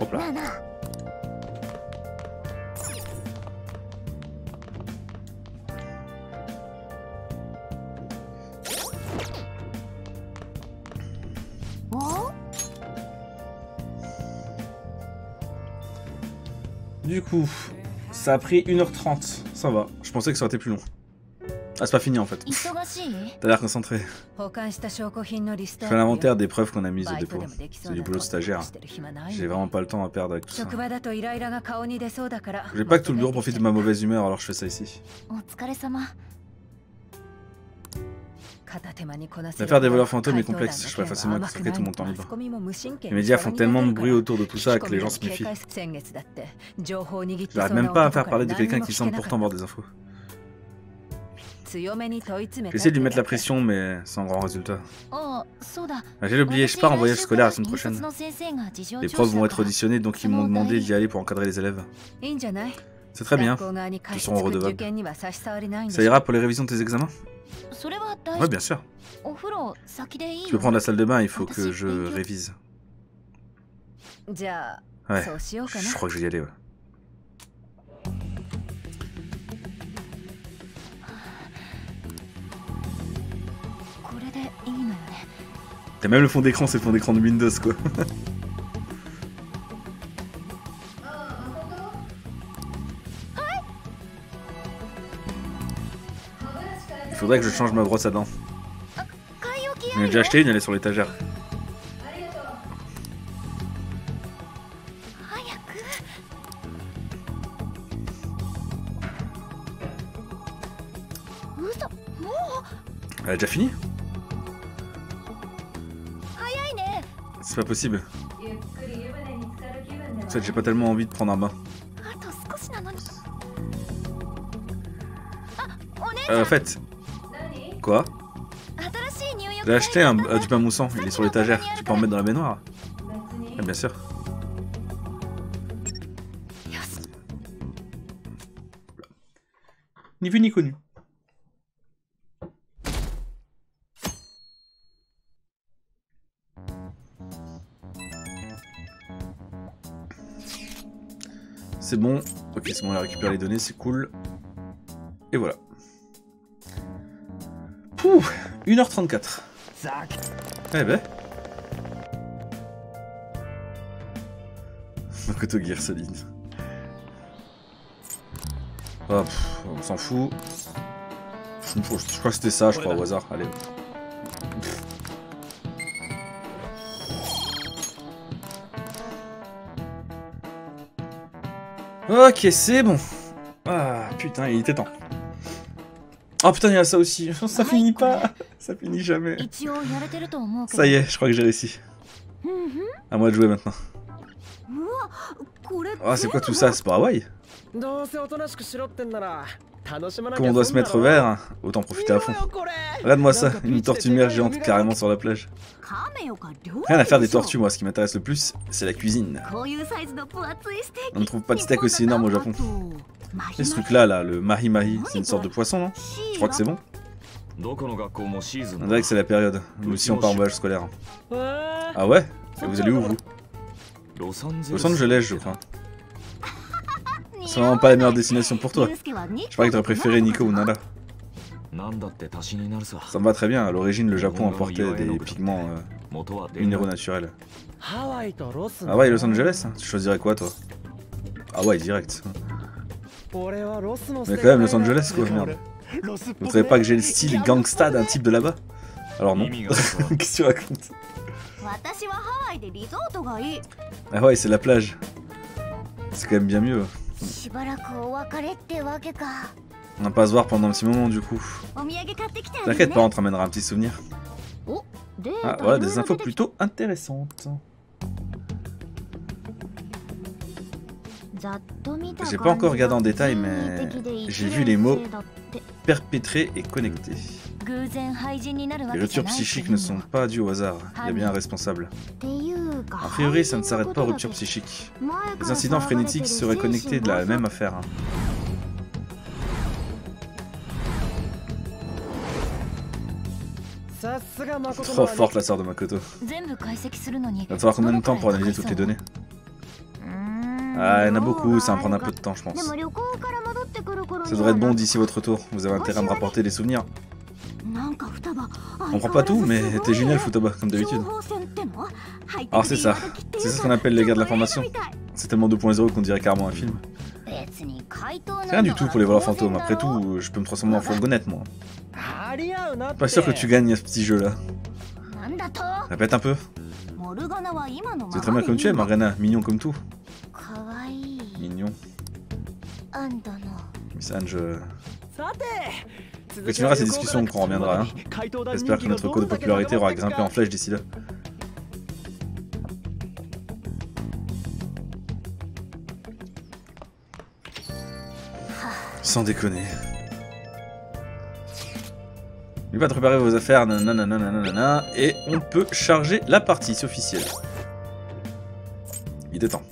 Hop là. Du coup, ça a pris une heure trente. Ça va, je pensais que ça aurait été plus long. Ah, c'est pas fini en fait. T'as l'air concentré. Je fais l'inventaire des preuves qu'on a mises au dépôt. C'est du boulot de stagiaire. J'ai vraiment pas le temps à perdre avec tout ça. Je veux pas que tout le bureau profite de ma mauvaise humeur, alors je fais ça ici. L'affaire des voleurs fantômes est complexe, je pourrais facilement consacrer tout mon temps libre. Les médias font tellement de bruit autour de tout ça que les gens se méfient. Je n'arrive même pas à faire parler de quelqu'un qui semble pourtant avoir des infos. J'essaie de lui mettre la pression, mais sans grand résultat. J'ai oublié, je pars en voyage scolaire la semaine prochaine. Les profs vont être auditionnés, donc ils m'ont demandé d'y aller pour encadrer les élèves. C'est très bien, ils seront redevables. Ça ira pour les révisions de tes examens? Ouais, bien sûr. Tu peux prendre la salle de bain, il faut que je révise. Ouais, je crois que je vais y aller, ouais. T'as même le fond d'écran, c'est le fond d'écran de Windows, quoi. Il faudrait que je change ma brosse à dents. J'en ai déjà acheté une, elle est sur l'étagère. Elle a déjà fini? C'est pas possible. En fait, j'ai pas tellement envie de prendre un bain. Euh, en fait... Quoi? J'ai acheté un, euh, du pain moussant, il est sur l'étagère. Tu peux en mettre dans la baignoire? Ah, bien sûr. Ni vu ni connu. C'est bon. Ok, c'est bon, elle récupère les données, c'est cool. Et voilà. Pouh, une heure trente-quatre. Eh ben. Makoto Gear Solid. Oh, pff, on s'en fout. Je crois que c'était ça, je crois, au hasard. Allez. Pff. Ok, c'est bon. Ah, putain, il était temps. Ah, putain, il y a ça aussi. Ça finit pas. Ça finit jamais. Ça y est, je crois que j'ai réussi. À moi de jouer maintenant. Ah, c'est quoi tout ça? C'est pas Hawaii? Comme on doit se mettre au vert, autant profiter à fond. Regarde-moi ça, une tortue mère géante carrément sur la plage. Rien à faire des tortues, moi, ce qui m'intéresse le plus, c'est la cuisine. On ne trouve pas de steak aussi énorme au Japon. Et ce truc-là, là, le mahi-mahi, c'est une sorte de poisson, non? Je crois que c'est bon. On dirait que c'est la période. Nous aussi, on part en voyage scolaire. Ah ouais? Et vous allez où, vous? Los Angeles, je crois. C'est vraiment pas la meilleure destination pour toi. Je croyais que t'aurais préféré Nico ou Nada. Ça me va très bien, à l'origine le Japon importait des pigments euh, minéraux naturels. Hawaii et Los Angeles, tu choisirais quoi toi? Hawaii direct. Mais quand même Los Angeles quoi, merde. Vous ne savez pas que j'ai le style gangsta d'un type de là-bas? Alors non. Qu'est-ce que tu racontes? Ah ouais, c'est la plage. C'est quand même bien mieux. On n'a pas à se voir pendant un petit moment du coup. T'inquiète pas, on te ramènera un petit souvenir. Ah voilà, des infos plutôt intéressantes. J'ai pas encore regardé en détail, mais j'ai vu les mots perpétrés et connectés. Les ruptures psychiques ne sont pas dues au hasard, il y a bien un responsable. A priori, ça ne s'arrête pas aux ruptures psychiques. Les incidents frénétiques seraient connectés de la même affaire. Trop forte la sœur de Makoto. Il va falloir combien de temps pour analyser toutes les données? Ah, il y en a beaucoup, ça va prendre un peu de temps, je pense. Ça devrait être bon d'ici votre retour, vous avez intérêt à me rapporter des souvenirs. On prend pas tout, mais t'es génial, Futaba, comme d'habitude. Alors c'est ça, c'est ça ce qu'on appelle les gars de l'information. C'est tellement deux point zéro qu'on dirait carrément un film. C'est rien du tout pour les voleurs fantômes, après tout, je peux me transformer en fourgonnette, moi. Pas sûr que tu gagnes à ce petit jeu-là. Répète un peu. C'est très bien comme tu es, Morgana, mignon comme tout. Mignon. Miss Ange... Continuera ces discussions quand on reviendra. Hein. J'espère que notre cours de popularité aura grimpé en flèche d'ici là. Sans déconner. N'oubliez pas de préparer vos affaires, nanana, nanana, et on peut charger la partie, c'est officiel. Il est temps.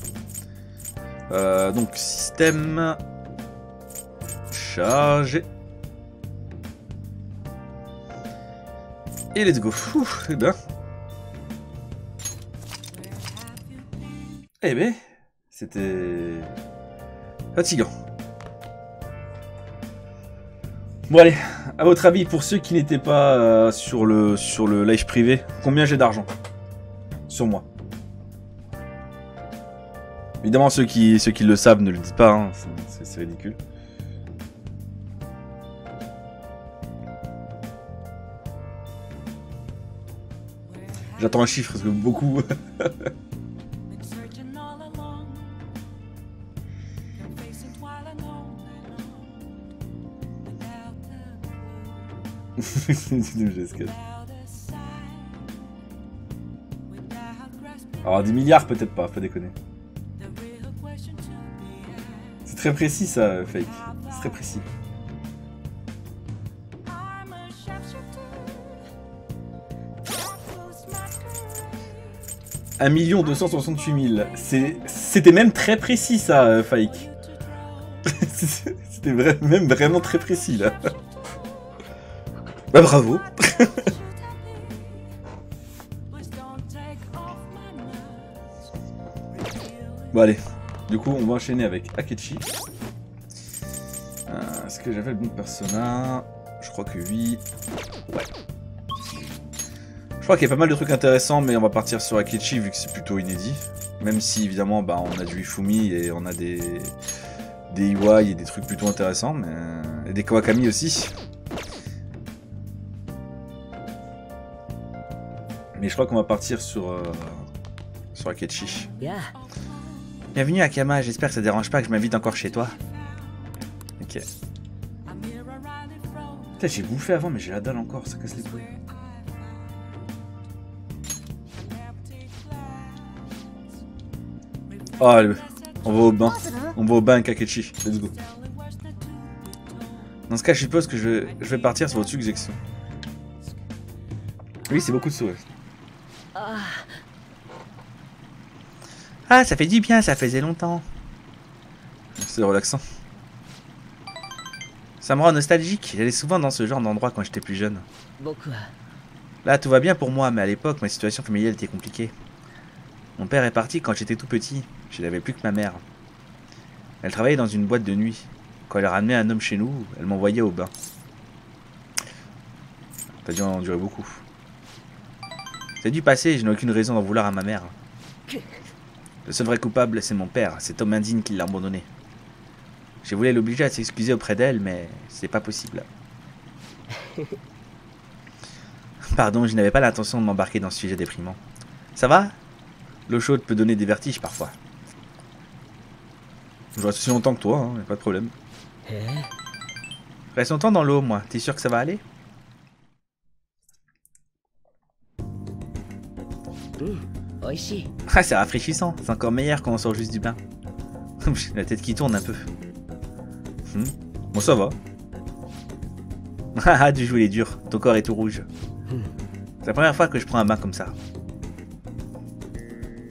Euh, donc système chargé. Et let's go. Ouf, et ben. Eh ben, c'était fatigant. Bon allez, à votre avis, pour ceux qui n'étaient pas euh, sur le sur le live privé, combien j'ai d'argent sur moi? Évidemment, ceux qui ceux qui le savent ne le disent pas, hein. C'est ridicule. J'attends un chiffre parce que beaucoup. Alors dix milliards peut-être pas, faut déconner. C'est très précis ça, Fake. C'est très précis. un million deux cent soixante-huit mille. C'était même très précis ça, euh, Faik. C'était vrai, même vraiment très précis là. Bah bravo. Bon allez, Du coup, on va enchaîner avec Akechi. Euh, Est-ce que j'avais le bon persona? Je crois que oui. Ouais. Je crois qu'il y a pas mal de trucs intéressants, mais on va partir sur Akechi vu que c'est plutôt inédit. Même si évidemment, bah, on a du Ifumi et on a des des Iwai et des trucs plutôt intéressants, mais et des Kawakami aussi. Mais je crois qu'on va partir sur euh... sur Akechi. Yeah. Bienvenue Akiyama, j'espère que ça ne dérange pas que je m'invite encore chez toi. Ok. Putain, j'ai bouffé avant, mais j'ai la dalle encore, ça casse les couilles. Oh, allez, on va au bain. On va au bain avec Akechi. Let's go. Dans ce cas, je suppose que je, je vais partir sur votre suggestion. Oui, c'est beaucoup de sourires. Ah, ça fait du bien, ça faisait longtemps. C'est relaxant. Ça me rend nostalgique, j'allais souvent dans ce genre d'endroit quand j'étais plus jeune. Là, tout va bien pour moi, mais à l'époque, ma situation familiale était compliquée. Mon père est parti quand j'étais tout petit, je n'avais plus que ma mère. Elle travaillait dans une boîte de nuit. Quand elle ramenait un homme chez nous, elle m'envoyait au bain. T'as dû en durer beaucoup. C'est dû passer, je n'ai aucune raison d'en vouloir à ma mère. Le seul vrai coupable, c'est mon père, cet homme indigne qui l'a abandonné. J'ai voulu l'obliger à s'excuser auprès d'elle, mais c'est pas possible. Pardon, je n'avais pas l'intention de m'embarquer dans ce sujet déprimant. Ça va? L'eau chaude peut donner des vertiges parfois. Je reste aussi longtemps que toi, hein, y a pas de problème. Reste longtemps dans l'eau, moi. T'es sûr que ça va aller? Ah, c'est rafraîchissant, c'est encore meilleur quand on sort juste du bain. La tête qui tourne un peu. Hmm. Bon, ça va. Ah, tu joues les durs, ton corps est tout rouge. C'est la première fois que je prends un bain comme ça.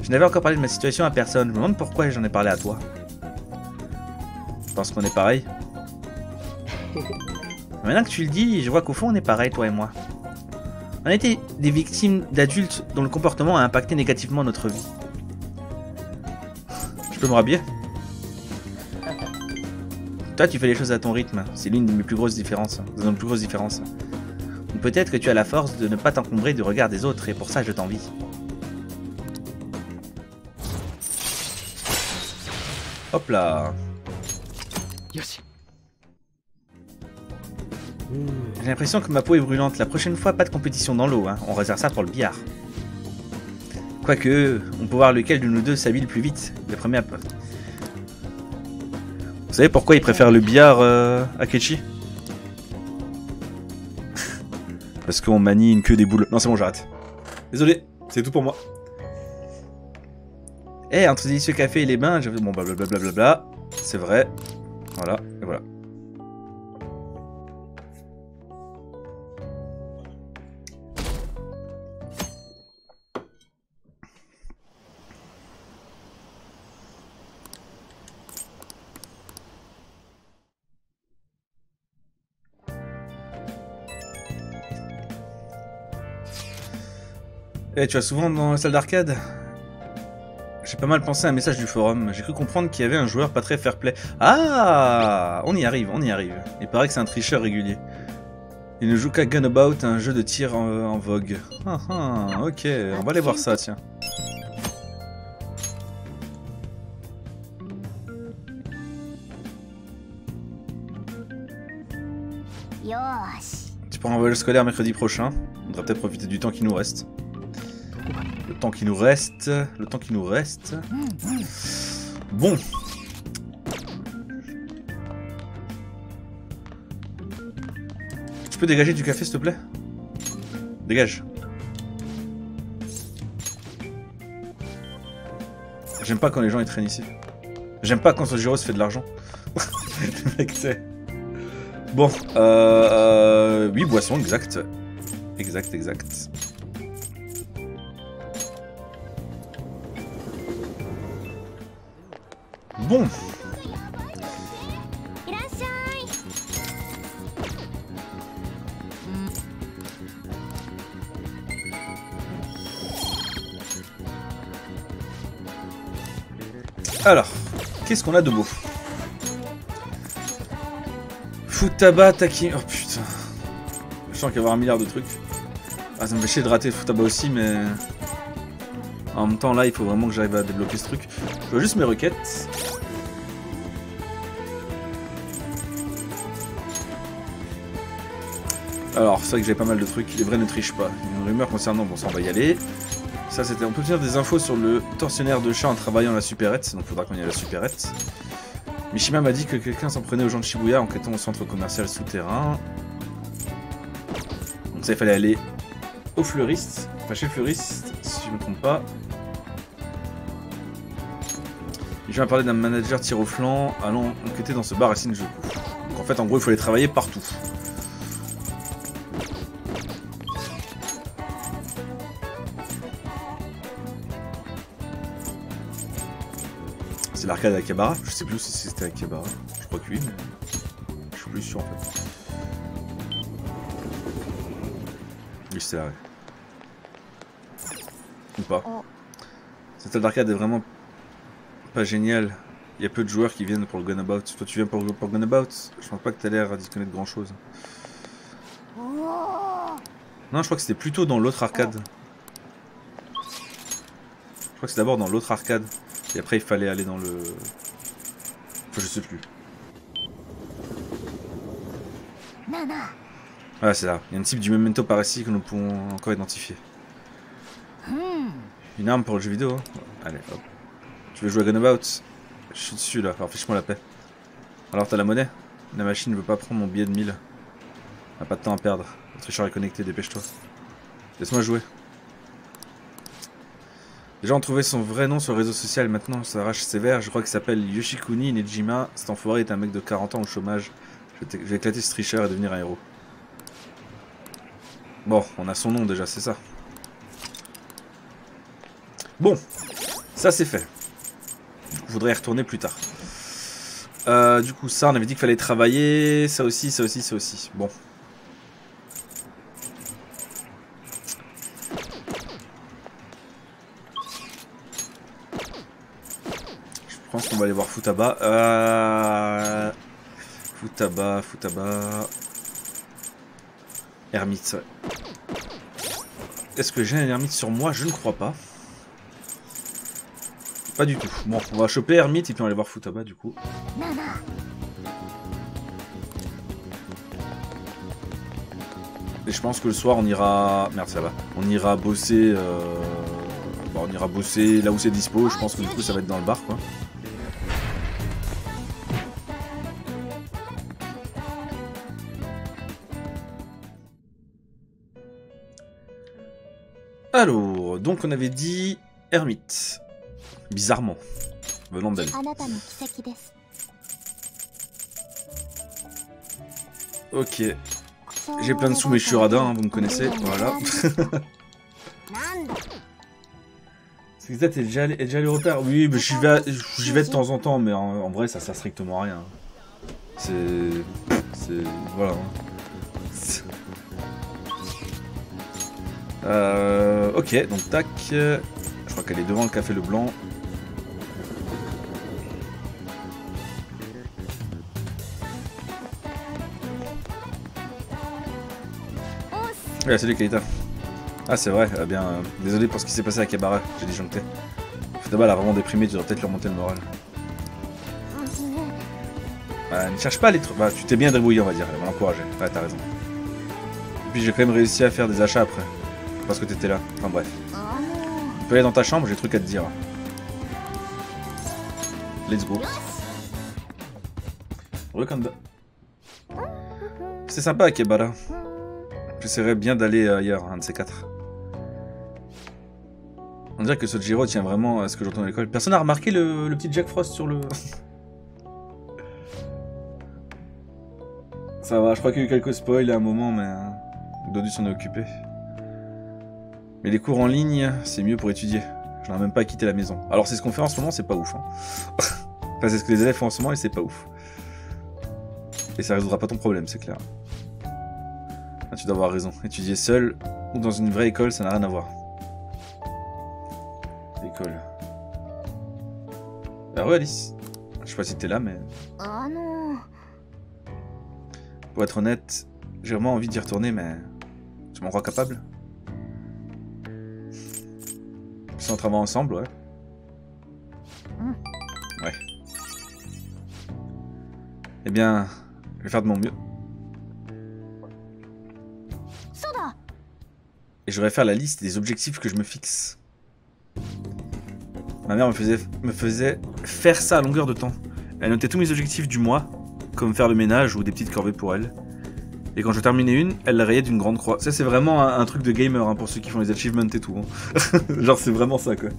Je n'avais encore parlé de ma situation à personne, je me demande pourquoi j'en ai parlé à toi. Je pense qu'on est pareil. Maintenant que tu le dis, je vois qu'au fond on est pareil, toi et moi. On a été des victimes d'adultes dont le comportement a impacté négativement notre vie. Je peux me rhabiller? Toi, tu fais les choses à ton rythme. C'est l'une de mes plus grosses différences. De nos plus grosses différences. Ou peut-être que tu as la force de ne pas t'encombrer du regard des autres, et pour ça, je t'envie. Hop là. Merci. J'ai l'impression que ma peau est brûlante. La prochaine fois, pas de compétition dans l'eau, hein. On réserve ça pour le billard. Quoique, on peut voir lequel de nous deux s'habille le plus vite. Le premier à... Vous savez pourquoi il préfère le billard euh, à Akechi? Parce qu'on manie une queue des boules. Non, c'est bon, j'arrête. Désolé, c'est tout pour moi. Eh, hey, entre délicieux café et les bains, j'avais... Bon, blablabla, c'est vrai. Voilà, et voilà. Eh, hey, tu vas souvent dans la salle d'arcade? J'ai pas mal pensé à un message du forum. J'ai cru comprendre qu'il y avait un joueur pas très fair play. Ah, on y arrive, on y arrive. Il paraît que c'est un tricheur régulier. Il ne joue qu'à Gun About, un jeu de tir en, en vogue. Ah ah, ok, on va aller voir ça, tiens. Tu pars en voyage scolaire mercredi prochain. On devrait peut-être profiter du temps qui nous reste. Le temps qui nous reste, le temps qui nous reste. Bon. Tu peux dégager du café, s'il te plaît? Dégage. J'aime pas quand les gens ils traînent ici. J'aime pas quand Sojiro se fait de l'argent. Bon, euh... oui, boisson, exact. Exact, exact. Bon. Alors, Qu'est-ce qu'on a de beau? Futaba, Taki... Oh putain. Je sens qu'il va y avoir un milliard de trucs. Ah, ça me fait chier de rater Futaba aussi, mais... En même temps, là, il faut vraiment que j'arrive à débloquer ce truc. Je vois juste mes requêtes. Alors, c'est vrai que j'ai pas mal de trucs. Les vrais ne trichent pas. Il y a une rumeur concernant... Bon, ça, on va y aller. Ça, c'était... On peut faire des infos sur le tortionnaire de chat en travaillant à la supérette. Donc, il faudra qu'on y aille à la supérette. Mishima m'a dit que quelqu'un s'en prenait aux gens de Shibuya en quêtant au centre commercial souterrain. Donc ça, il fallait aller au fleuriste. Enfin, chez le fleuriste, si je ne me trompe pas. Et je viens parler d'un manager tir au flanc allant enquêter dans ce bar à Shinjuku. Donc en fait, en gros, il faut aller travailler partout. L'arcade à Kabara, je sais plus si c'était à Kabara, je crois que oui, mais je suis plus sûr en fait. Oui, c'est là, ouais. Ou pas. Cette salle d'arcade est vraiment pas géniale. Il y a peu de joueurs qui viennent pour le Gun About. Toi, tu viens pour, pour Gun About? Je pense pas que t'as l'air d'y connaître grand chose. Non, je crois que c'était plutôt dans l'autre arcade. Je crois que c'est d'abord dans l'autre arcade. Et après il fallait aller dans le... Enfin, je sais plus. Ah c'est là. Il y a un type du Memento par ici que nous pouvons encore identifier. Une arme pour le jeu vidéo. Hein. Allez hop. Tu veux jouer à Gunabout? Je suis dessus là. Alors fiche-moi la paix. Alors t'as la monnaie? La machine ne veut pas prendre mon billet de mille. On n'a pas de temps à perdre. Le tricheur est connecté, dépêche-toi. Laisse-moi jouer. Les gens ont trouvé son vrai nom sur le réseau social maintenant, ça arrache sévère. Je crois qu'il s'appelle Yoshikuni Nijima. Cet enfoiré est un mec de quarante ans au chômage. Je vais éclater ce tricheur et devenir un héros. Bon, on a son nom déjà, c'est ça. Bon, ça c'est fait. Je voudrais y retourner plus tard. Euh, du coup, ça, on avait dit qu'il fallait travailler. Ça aussi, ça aussi, ça aussi. Bon. Je pense qu'on va aller voir Futaba. Euh... Futaba, Futaba... Ermite. Est-ce que j'ai un ermite sur moi? Je ne crois pas. Pas du tout. Bon, on va choper ermite et puis on va aller voir Futaba du coup. Et je pense que le soir on ira... Merde, ça va. On ira bosser... Euh... Bon, on ira bosser là où c'est dispo. Je pense que du coup ça va être dans le bar quoi. Alors, donc on avait dit ermite, bizarrement, venant d'aller. Ok, j'ai plein de sous mais je suis radin, hein, vous me connaissez, voilà. C'est que ça, t'es déjà allé, allé au repère? Oui, mais j'y vais, j'y vais de temps en temps, mais en, en vrai ça sert strictement à rien. C'est... c'est... voilà. Euh, ok, donc tac, je crois qu'elle est devant le café Leblanc. Ouais, salut Keita. Ah c'est vrai, eh bien, euh, désolé pour ce qui s'est passé à Kabara, j'ai disjoncté. Futaba elle a vraiment déprimé, tu dois peut-être leur monter le moral. Bah, ne cherche pas les trucs, bah, tu t'es bien débrouillé on va dire, elle va l'encourager, ouais t'as raison. Et puis j'ai quand même réussi à faire des achats après. Parce que t'étais là. Enfin bref. Tu peux aller dans ta chambre, j'ai des trucs à te dire. Let's go. Recanda. C'est sympa, Akebara. J'essaierai bien d'aller ailleurs, un de ces quatre. On dirait que Sojiro tient vraiment à ce que j'entends à l'école. Personne n'a remarqué le, le petit Jack Frost sur le... Ça va, je crois qu'il y a eu quelques spoils à un moment, mais... Dodu s'en est occupé. Mais les cours en ligne, c'est mieux pour étudier. Je n'ai même pas quitté la maison. Alors c'est ce qu'on fait en ce moment, c'est pas ouf. Hein. Enfin c'est ce que les élèves font en ce moment et c'est pas ouf. Et ça résoudra pas ton problème, c'est clair. Ah, tu dois avoir raison. Étudier seul ou dans une vraie école, ça n'a rien à voir. École. La rue Alice. Je sais pas si t'es là, mais... Ah non. Pour être honnête, j'ai vraiment envie d'y retourner, mais... Tu m'en crois capable? Ils sont en travaillant ensemble, ouais. Ouais. Eh bien, je vais faire de mon mieux. Et je vais faire la liste des objectifs que je me fixe. Ma mère me faisait, me faisait faire ça à longueur de temps. Elle notait tous mes objectifs du mois, comme faire le ménage ou des petites corvées pour elle. Et quand je terminais une, elle la rayait d'une grande croix. Ça c'est vraiment un, un truc de gamer hein, pour ceux qui font les achievements et tout. Hein. Genre c'est vraiment ça quoi.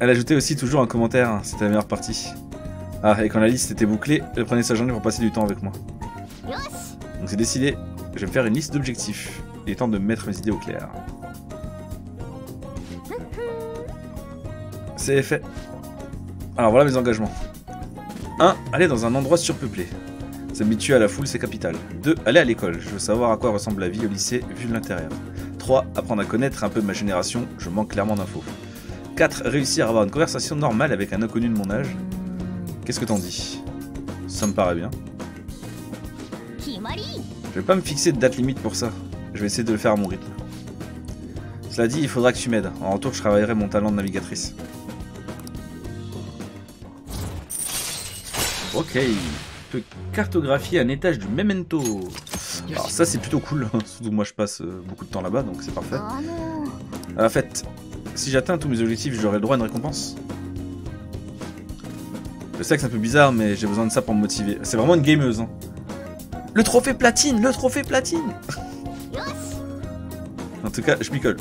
Elle ajoutait aussi toujours un commentaire, hein, c'était la meilleure partie. Ah, et quand la liste était bouclée, elle prenait sa journée pour passer du temps avec moi. Donc c'est décidé, je vais me faire une liste d'objectifs. Il est temps de mettre mes idées au clair. C'est fait. Alors voilà mes engagements. un. Aller dans un endroit surpeuplé. S'habituer à la foule, c'est capital. deux. Aller à l'école. Je veux savoir à quoi ressemble la vie au lycée vu de l'intérieur. trois. Apprendre à connaître un peu ma génération. Je manque clairement d'infos. quatre. Réussir à avoir une conversation normale avec un inconnu de mon âge. Qu'est-ce que t'en dis? Ça me paraît bien. Je vais pas me fixer de date limite pour ça. Je vais essayer de le faire à mon rythme. Cela dit, il faudra que tu m'aides. En retour, je travaillerai mon talent de navigatrice. Ok. Je peux cartographier un étage du Memento. Alors ça, c'est plutôt cool. Surtout moi, je passe beaucoup de temps là-bas, donc c'est parfait. En fait, si j'atteins tous mes objectifs, j'aurai le droit à une récompense. Je sais que c'est un peu bizarre, mais j'ai besoin de ça pour me motiver. C'est vraiment une gameuse. Hein. Le trophée platine, le trophée platine. En tout cas, je picole.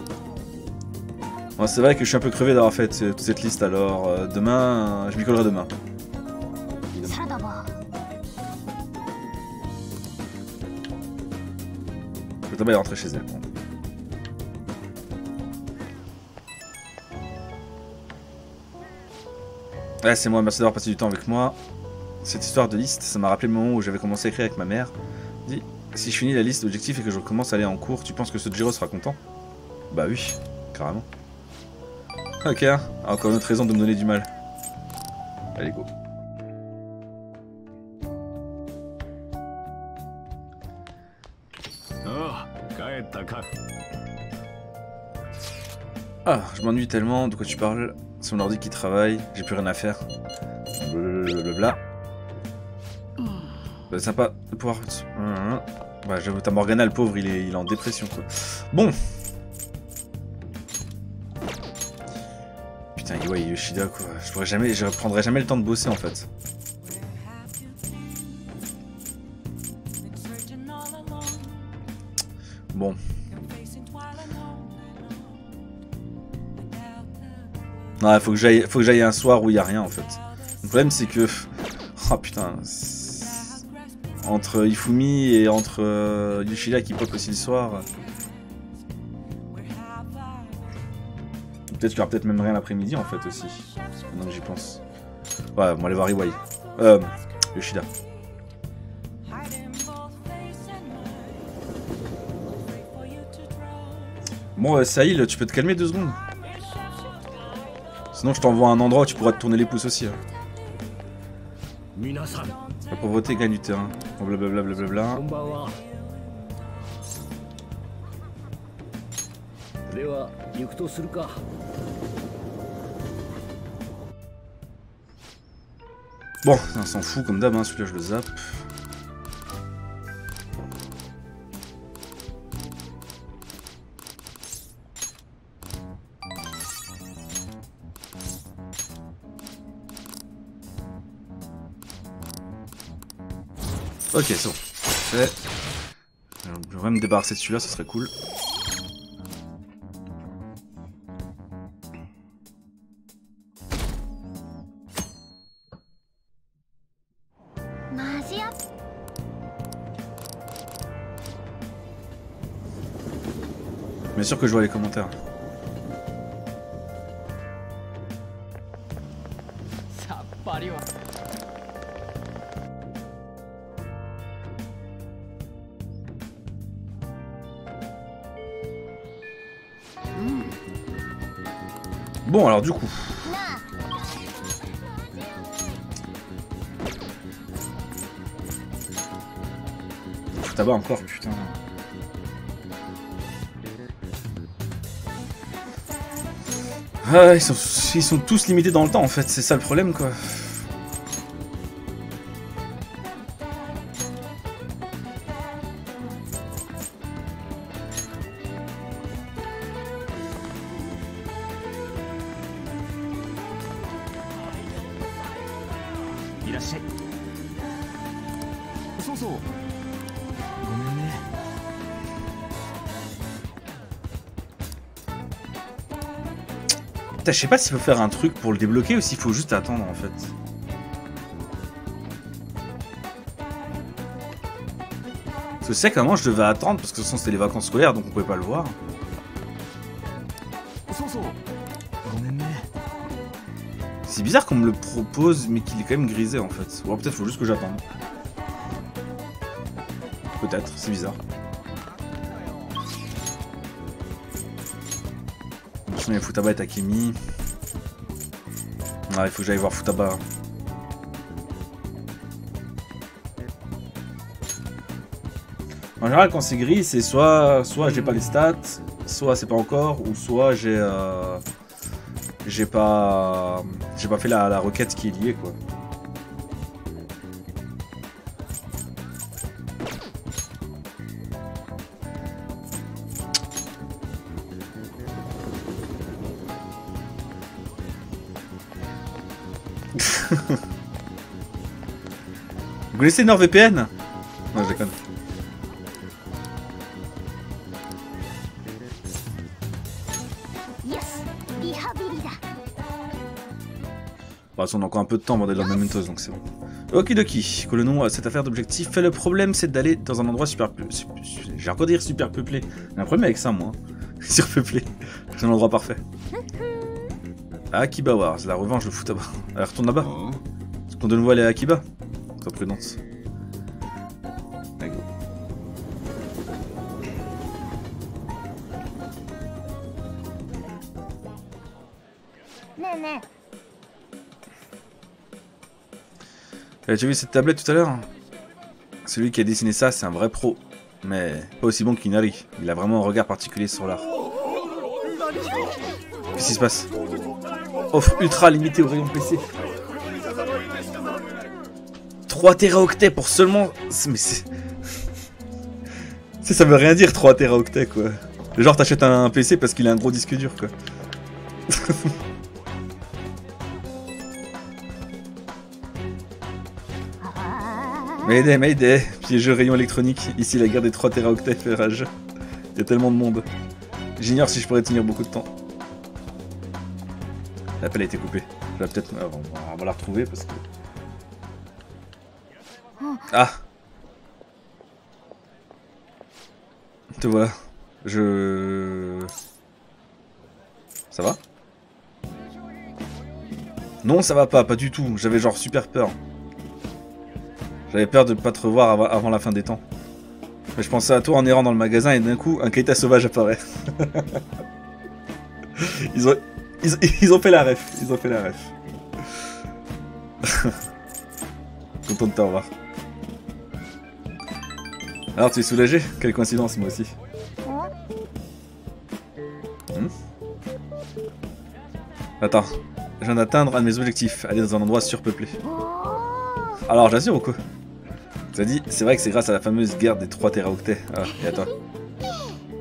Bon, c'est vrai que je suis un peu crevé d'avoir fait toute cette liste, alors euh, demain, euh, je picolerai demain. Je vais d'abord rentrer chez elle. Bon. Ouais, c'est moi, merci d'avoir passé du temps avec moi. Cette histoire de liste, ça m'a rappelé le moment où j'avais commencé à écrire avec ma mère. Dis. Si je finis la liste d'objectifs et que je recommence à aller en cours, tu penses que Sojiro sera content? Bah oui, carrément. Ok, hein. Encore une autre raison de me donner du mal. Allez, go. Ah, je m'ennuie tellement, de quoi tu parles? C'est mon ordi qui travaille, j'ai plus rien à faire. Blablabla. C'est sympa de pouvoir... Bah, j'avoue, t'as Morgana, le pauvre, il est, il est en dépression, quoi. Bon. Putain, ouais, Yoshida, quoi. Je pourrais jamais... Je prendrais jamais le temps de bosser, en fait. Bon. Non, il faut que j'aille... Faut que j'aille un soir où il n'y a rien, en fait. Le problème, c'est que... Oh, putain... Entre Ifumi et entre euh, Yoshida qui pop aussi le soir. Peut-être qu'il y aura peut-être même rien l'après-midi en fait aussi. Non mais j'y pense. Ouais, on va aller voir Iwai. Euh, Yoshida. Bon, euh, Sahil, tu peux te calmer deux secondes. Sinon je t'envoie à un endroit où tu pourras te tourner les pouces aussi. Hein. La pauvreté gagne du terrain. Blablabla. Bla bla bla bla. Bon, on s'en fout comme d'hab, hein, celui-là je le zappe. Ok, c'est bon. Parfait. Je vais me débarrasser de celui-là, ce serait cool. Bien sûr que je vois les commentaires. Bon alors du coup, Futaba encore, putain. Ah, ils, sont, ils sont tous limités dans le temps en fait, c'est ça le problème quoi. Je sais pas s'il faut faire un truc pour le débloquer ou s'il faut juste attendre en fait. Parce que c'est comment je devais attendre parce que de toute façon c'était les vacances scolaires donc on pouvait pas le voir. C'est bizarre qu'on me le propose mais qu'il est quand même grisé en fait. Ou alors peut-être faut juste que j'attende. Peut-être, c'est bizarre. Il y a Futaba et Takemi. Ah, il faut que j'aille voir Futaba. En général, quand c'est gris, c'est soit, soit j'ai pas les stats, soit c'est pas encore, ou soit j'ai euh, j'ai pas j'ai pas fait la, la requête qui est liée quoi. Vous laissez NordVPN? Non, je déconne. Bon, on a encore un peu de temps, bordel, dans le Memento, donc c'est bon. Okidoki, que le nom à cette affaire d'objectif. Le problème, c'est d'aller dans un endroit super... J'ai encore dire super peuplé. J'ai un problème avec ça, moi. Surpeuplé. C'est un endroit parfait. Akiba, c'est la revanche de Futaba. Elle retourne là-bas. Est-ce qu'on de nouveau aller à Akiba? Sois prudente. D'accord. Tu as vu cette tablette tout à l'heure? Celui qui a dessiné ça, c'est un vrai pro. Mais pas aussi bon qu'Inari. Il a vraiment un regard particulier sur l'art. Qu'est-ce qui se passe? Offre ultra limitée au rayon P C. trois téraoctets pour seulement... Mais c'est... ça veut rien dire trois téraoctets quoi. Le genre t'achètes un P C parce qu'il a un gros disque dur quoi. Mayday, mayday, piégeux rayon électronique. Ici la guerre des trois téraoctets fait rage. Il y a tellement de monde. J'ignore si je pourrais tenir beaucoup de temps. L'appel a été coupé. Je vais peut-être... On va la retrouver parce que... Ah! Te voilà. Je... Ça va? Non, ça va pas, pas du tout. J'avais genre super peur. J'avais peur de pas te revoir av avant la fin des temps. Mais je pensais à toi en errant dans le magasin et d'un coup, un Keita sauvage apparaît. ils, ont... Ils, ils ont fait la ref. Ils ont fait la ref. Content de te revoir. Alors tu es soulagé? Quelle coïncidence, moi aussi. Hmm. Attends, je viens d'atteindre un de mes objectifs, aller dans un endroit surpeuplé. Alors j'assure ou quoi? Ça dit, c'est vrai que c'est grâce à la fameuse guerre des trois téraoctets. Ah, et à toi.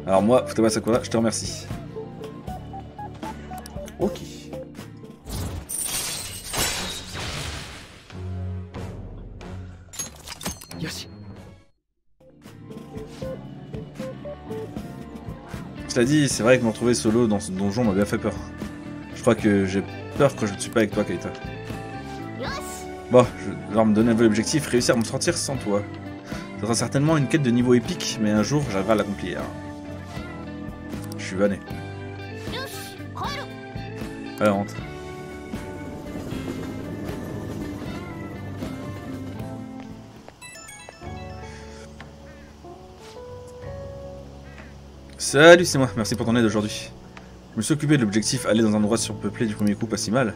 Alors moi, Futaba Sakura, je te remercie. Ok. Cela dit, c'est vrai que me retrouver solo dans ce donjon m'a bien fait peur. Je crois que j'ai peur quand je ne suis pas avec toi, Keita. Bon, je vais devoir me donner un peu l'objectif, réussir à me sortir sans toi. Ça sera certainement une quête de niveau épique, mais un jour j'arriverai à l'accomplir. Je suis vanné. Allez, rentre. Salut, c'est moi, merci pour ton aide aujourd'hui. Je me suis occupé de l'objectif aller dans un endroit surpeuplé du premier coup, pas si mal.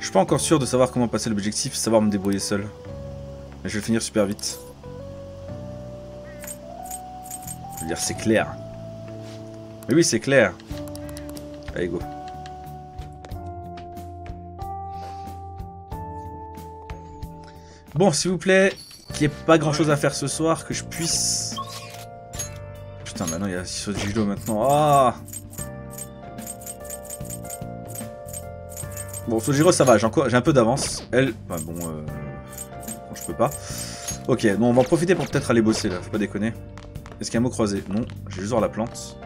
Je suis pas encore sûr de savoir comment passer l'objectif, savoir me débrouiller seul. Mais je vais finir super vite. Je veux dire, c'est clair. Mais oui, c'est clair. Allez, go. Bon, s'il vous plaît, qu'il n'y ait pas grand chose à faire ce soir, que je puisse... Putain, maintenant il y a Sojiro maintenant. Ah bon, Sojiro ça va, j'ai un peu d'avance. Elle, bah bon, euh... bon, je peux pas. Ok, bon, on va en profiter pour peut-être aller bosser là, faut pas déconner. Est-ce qu'il y a un mot croisé? Non, j'ai juste voir la plante.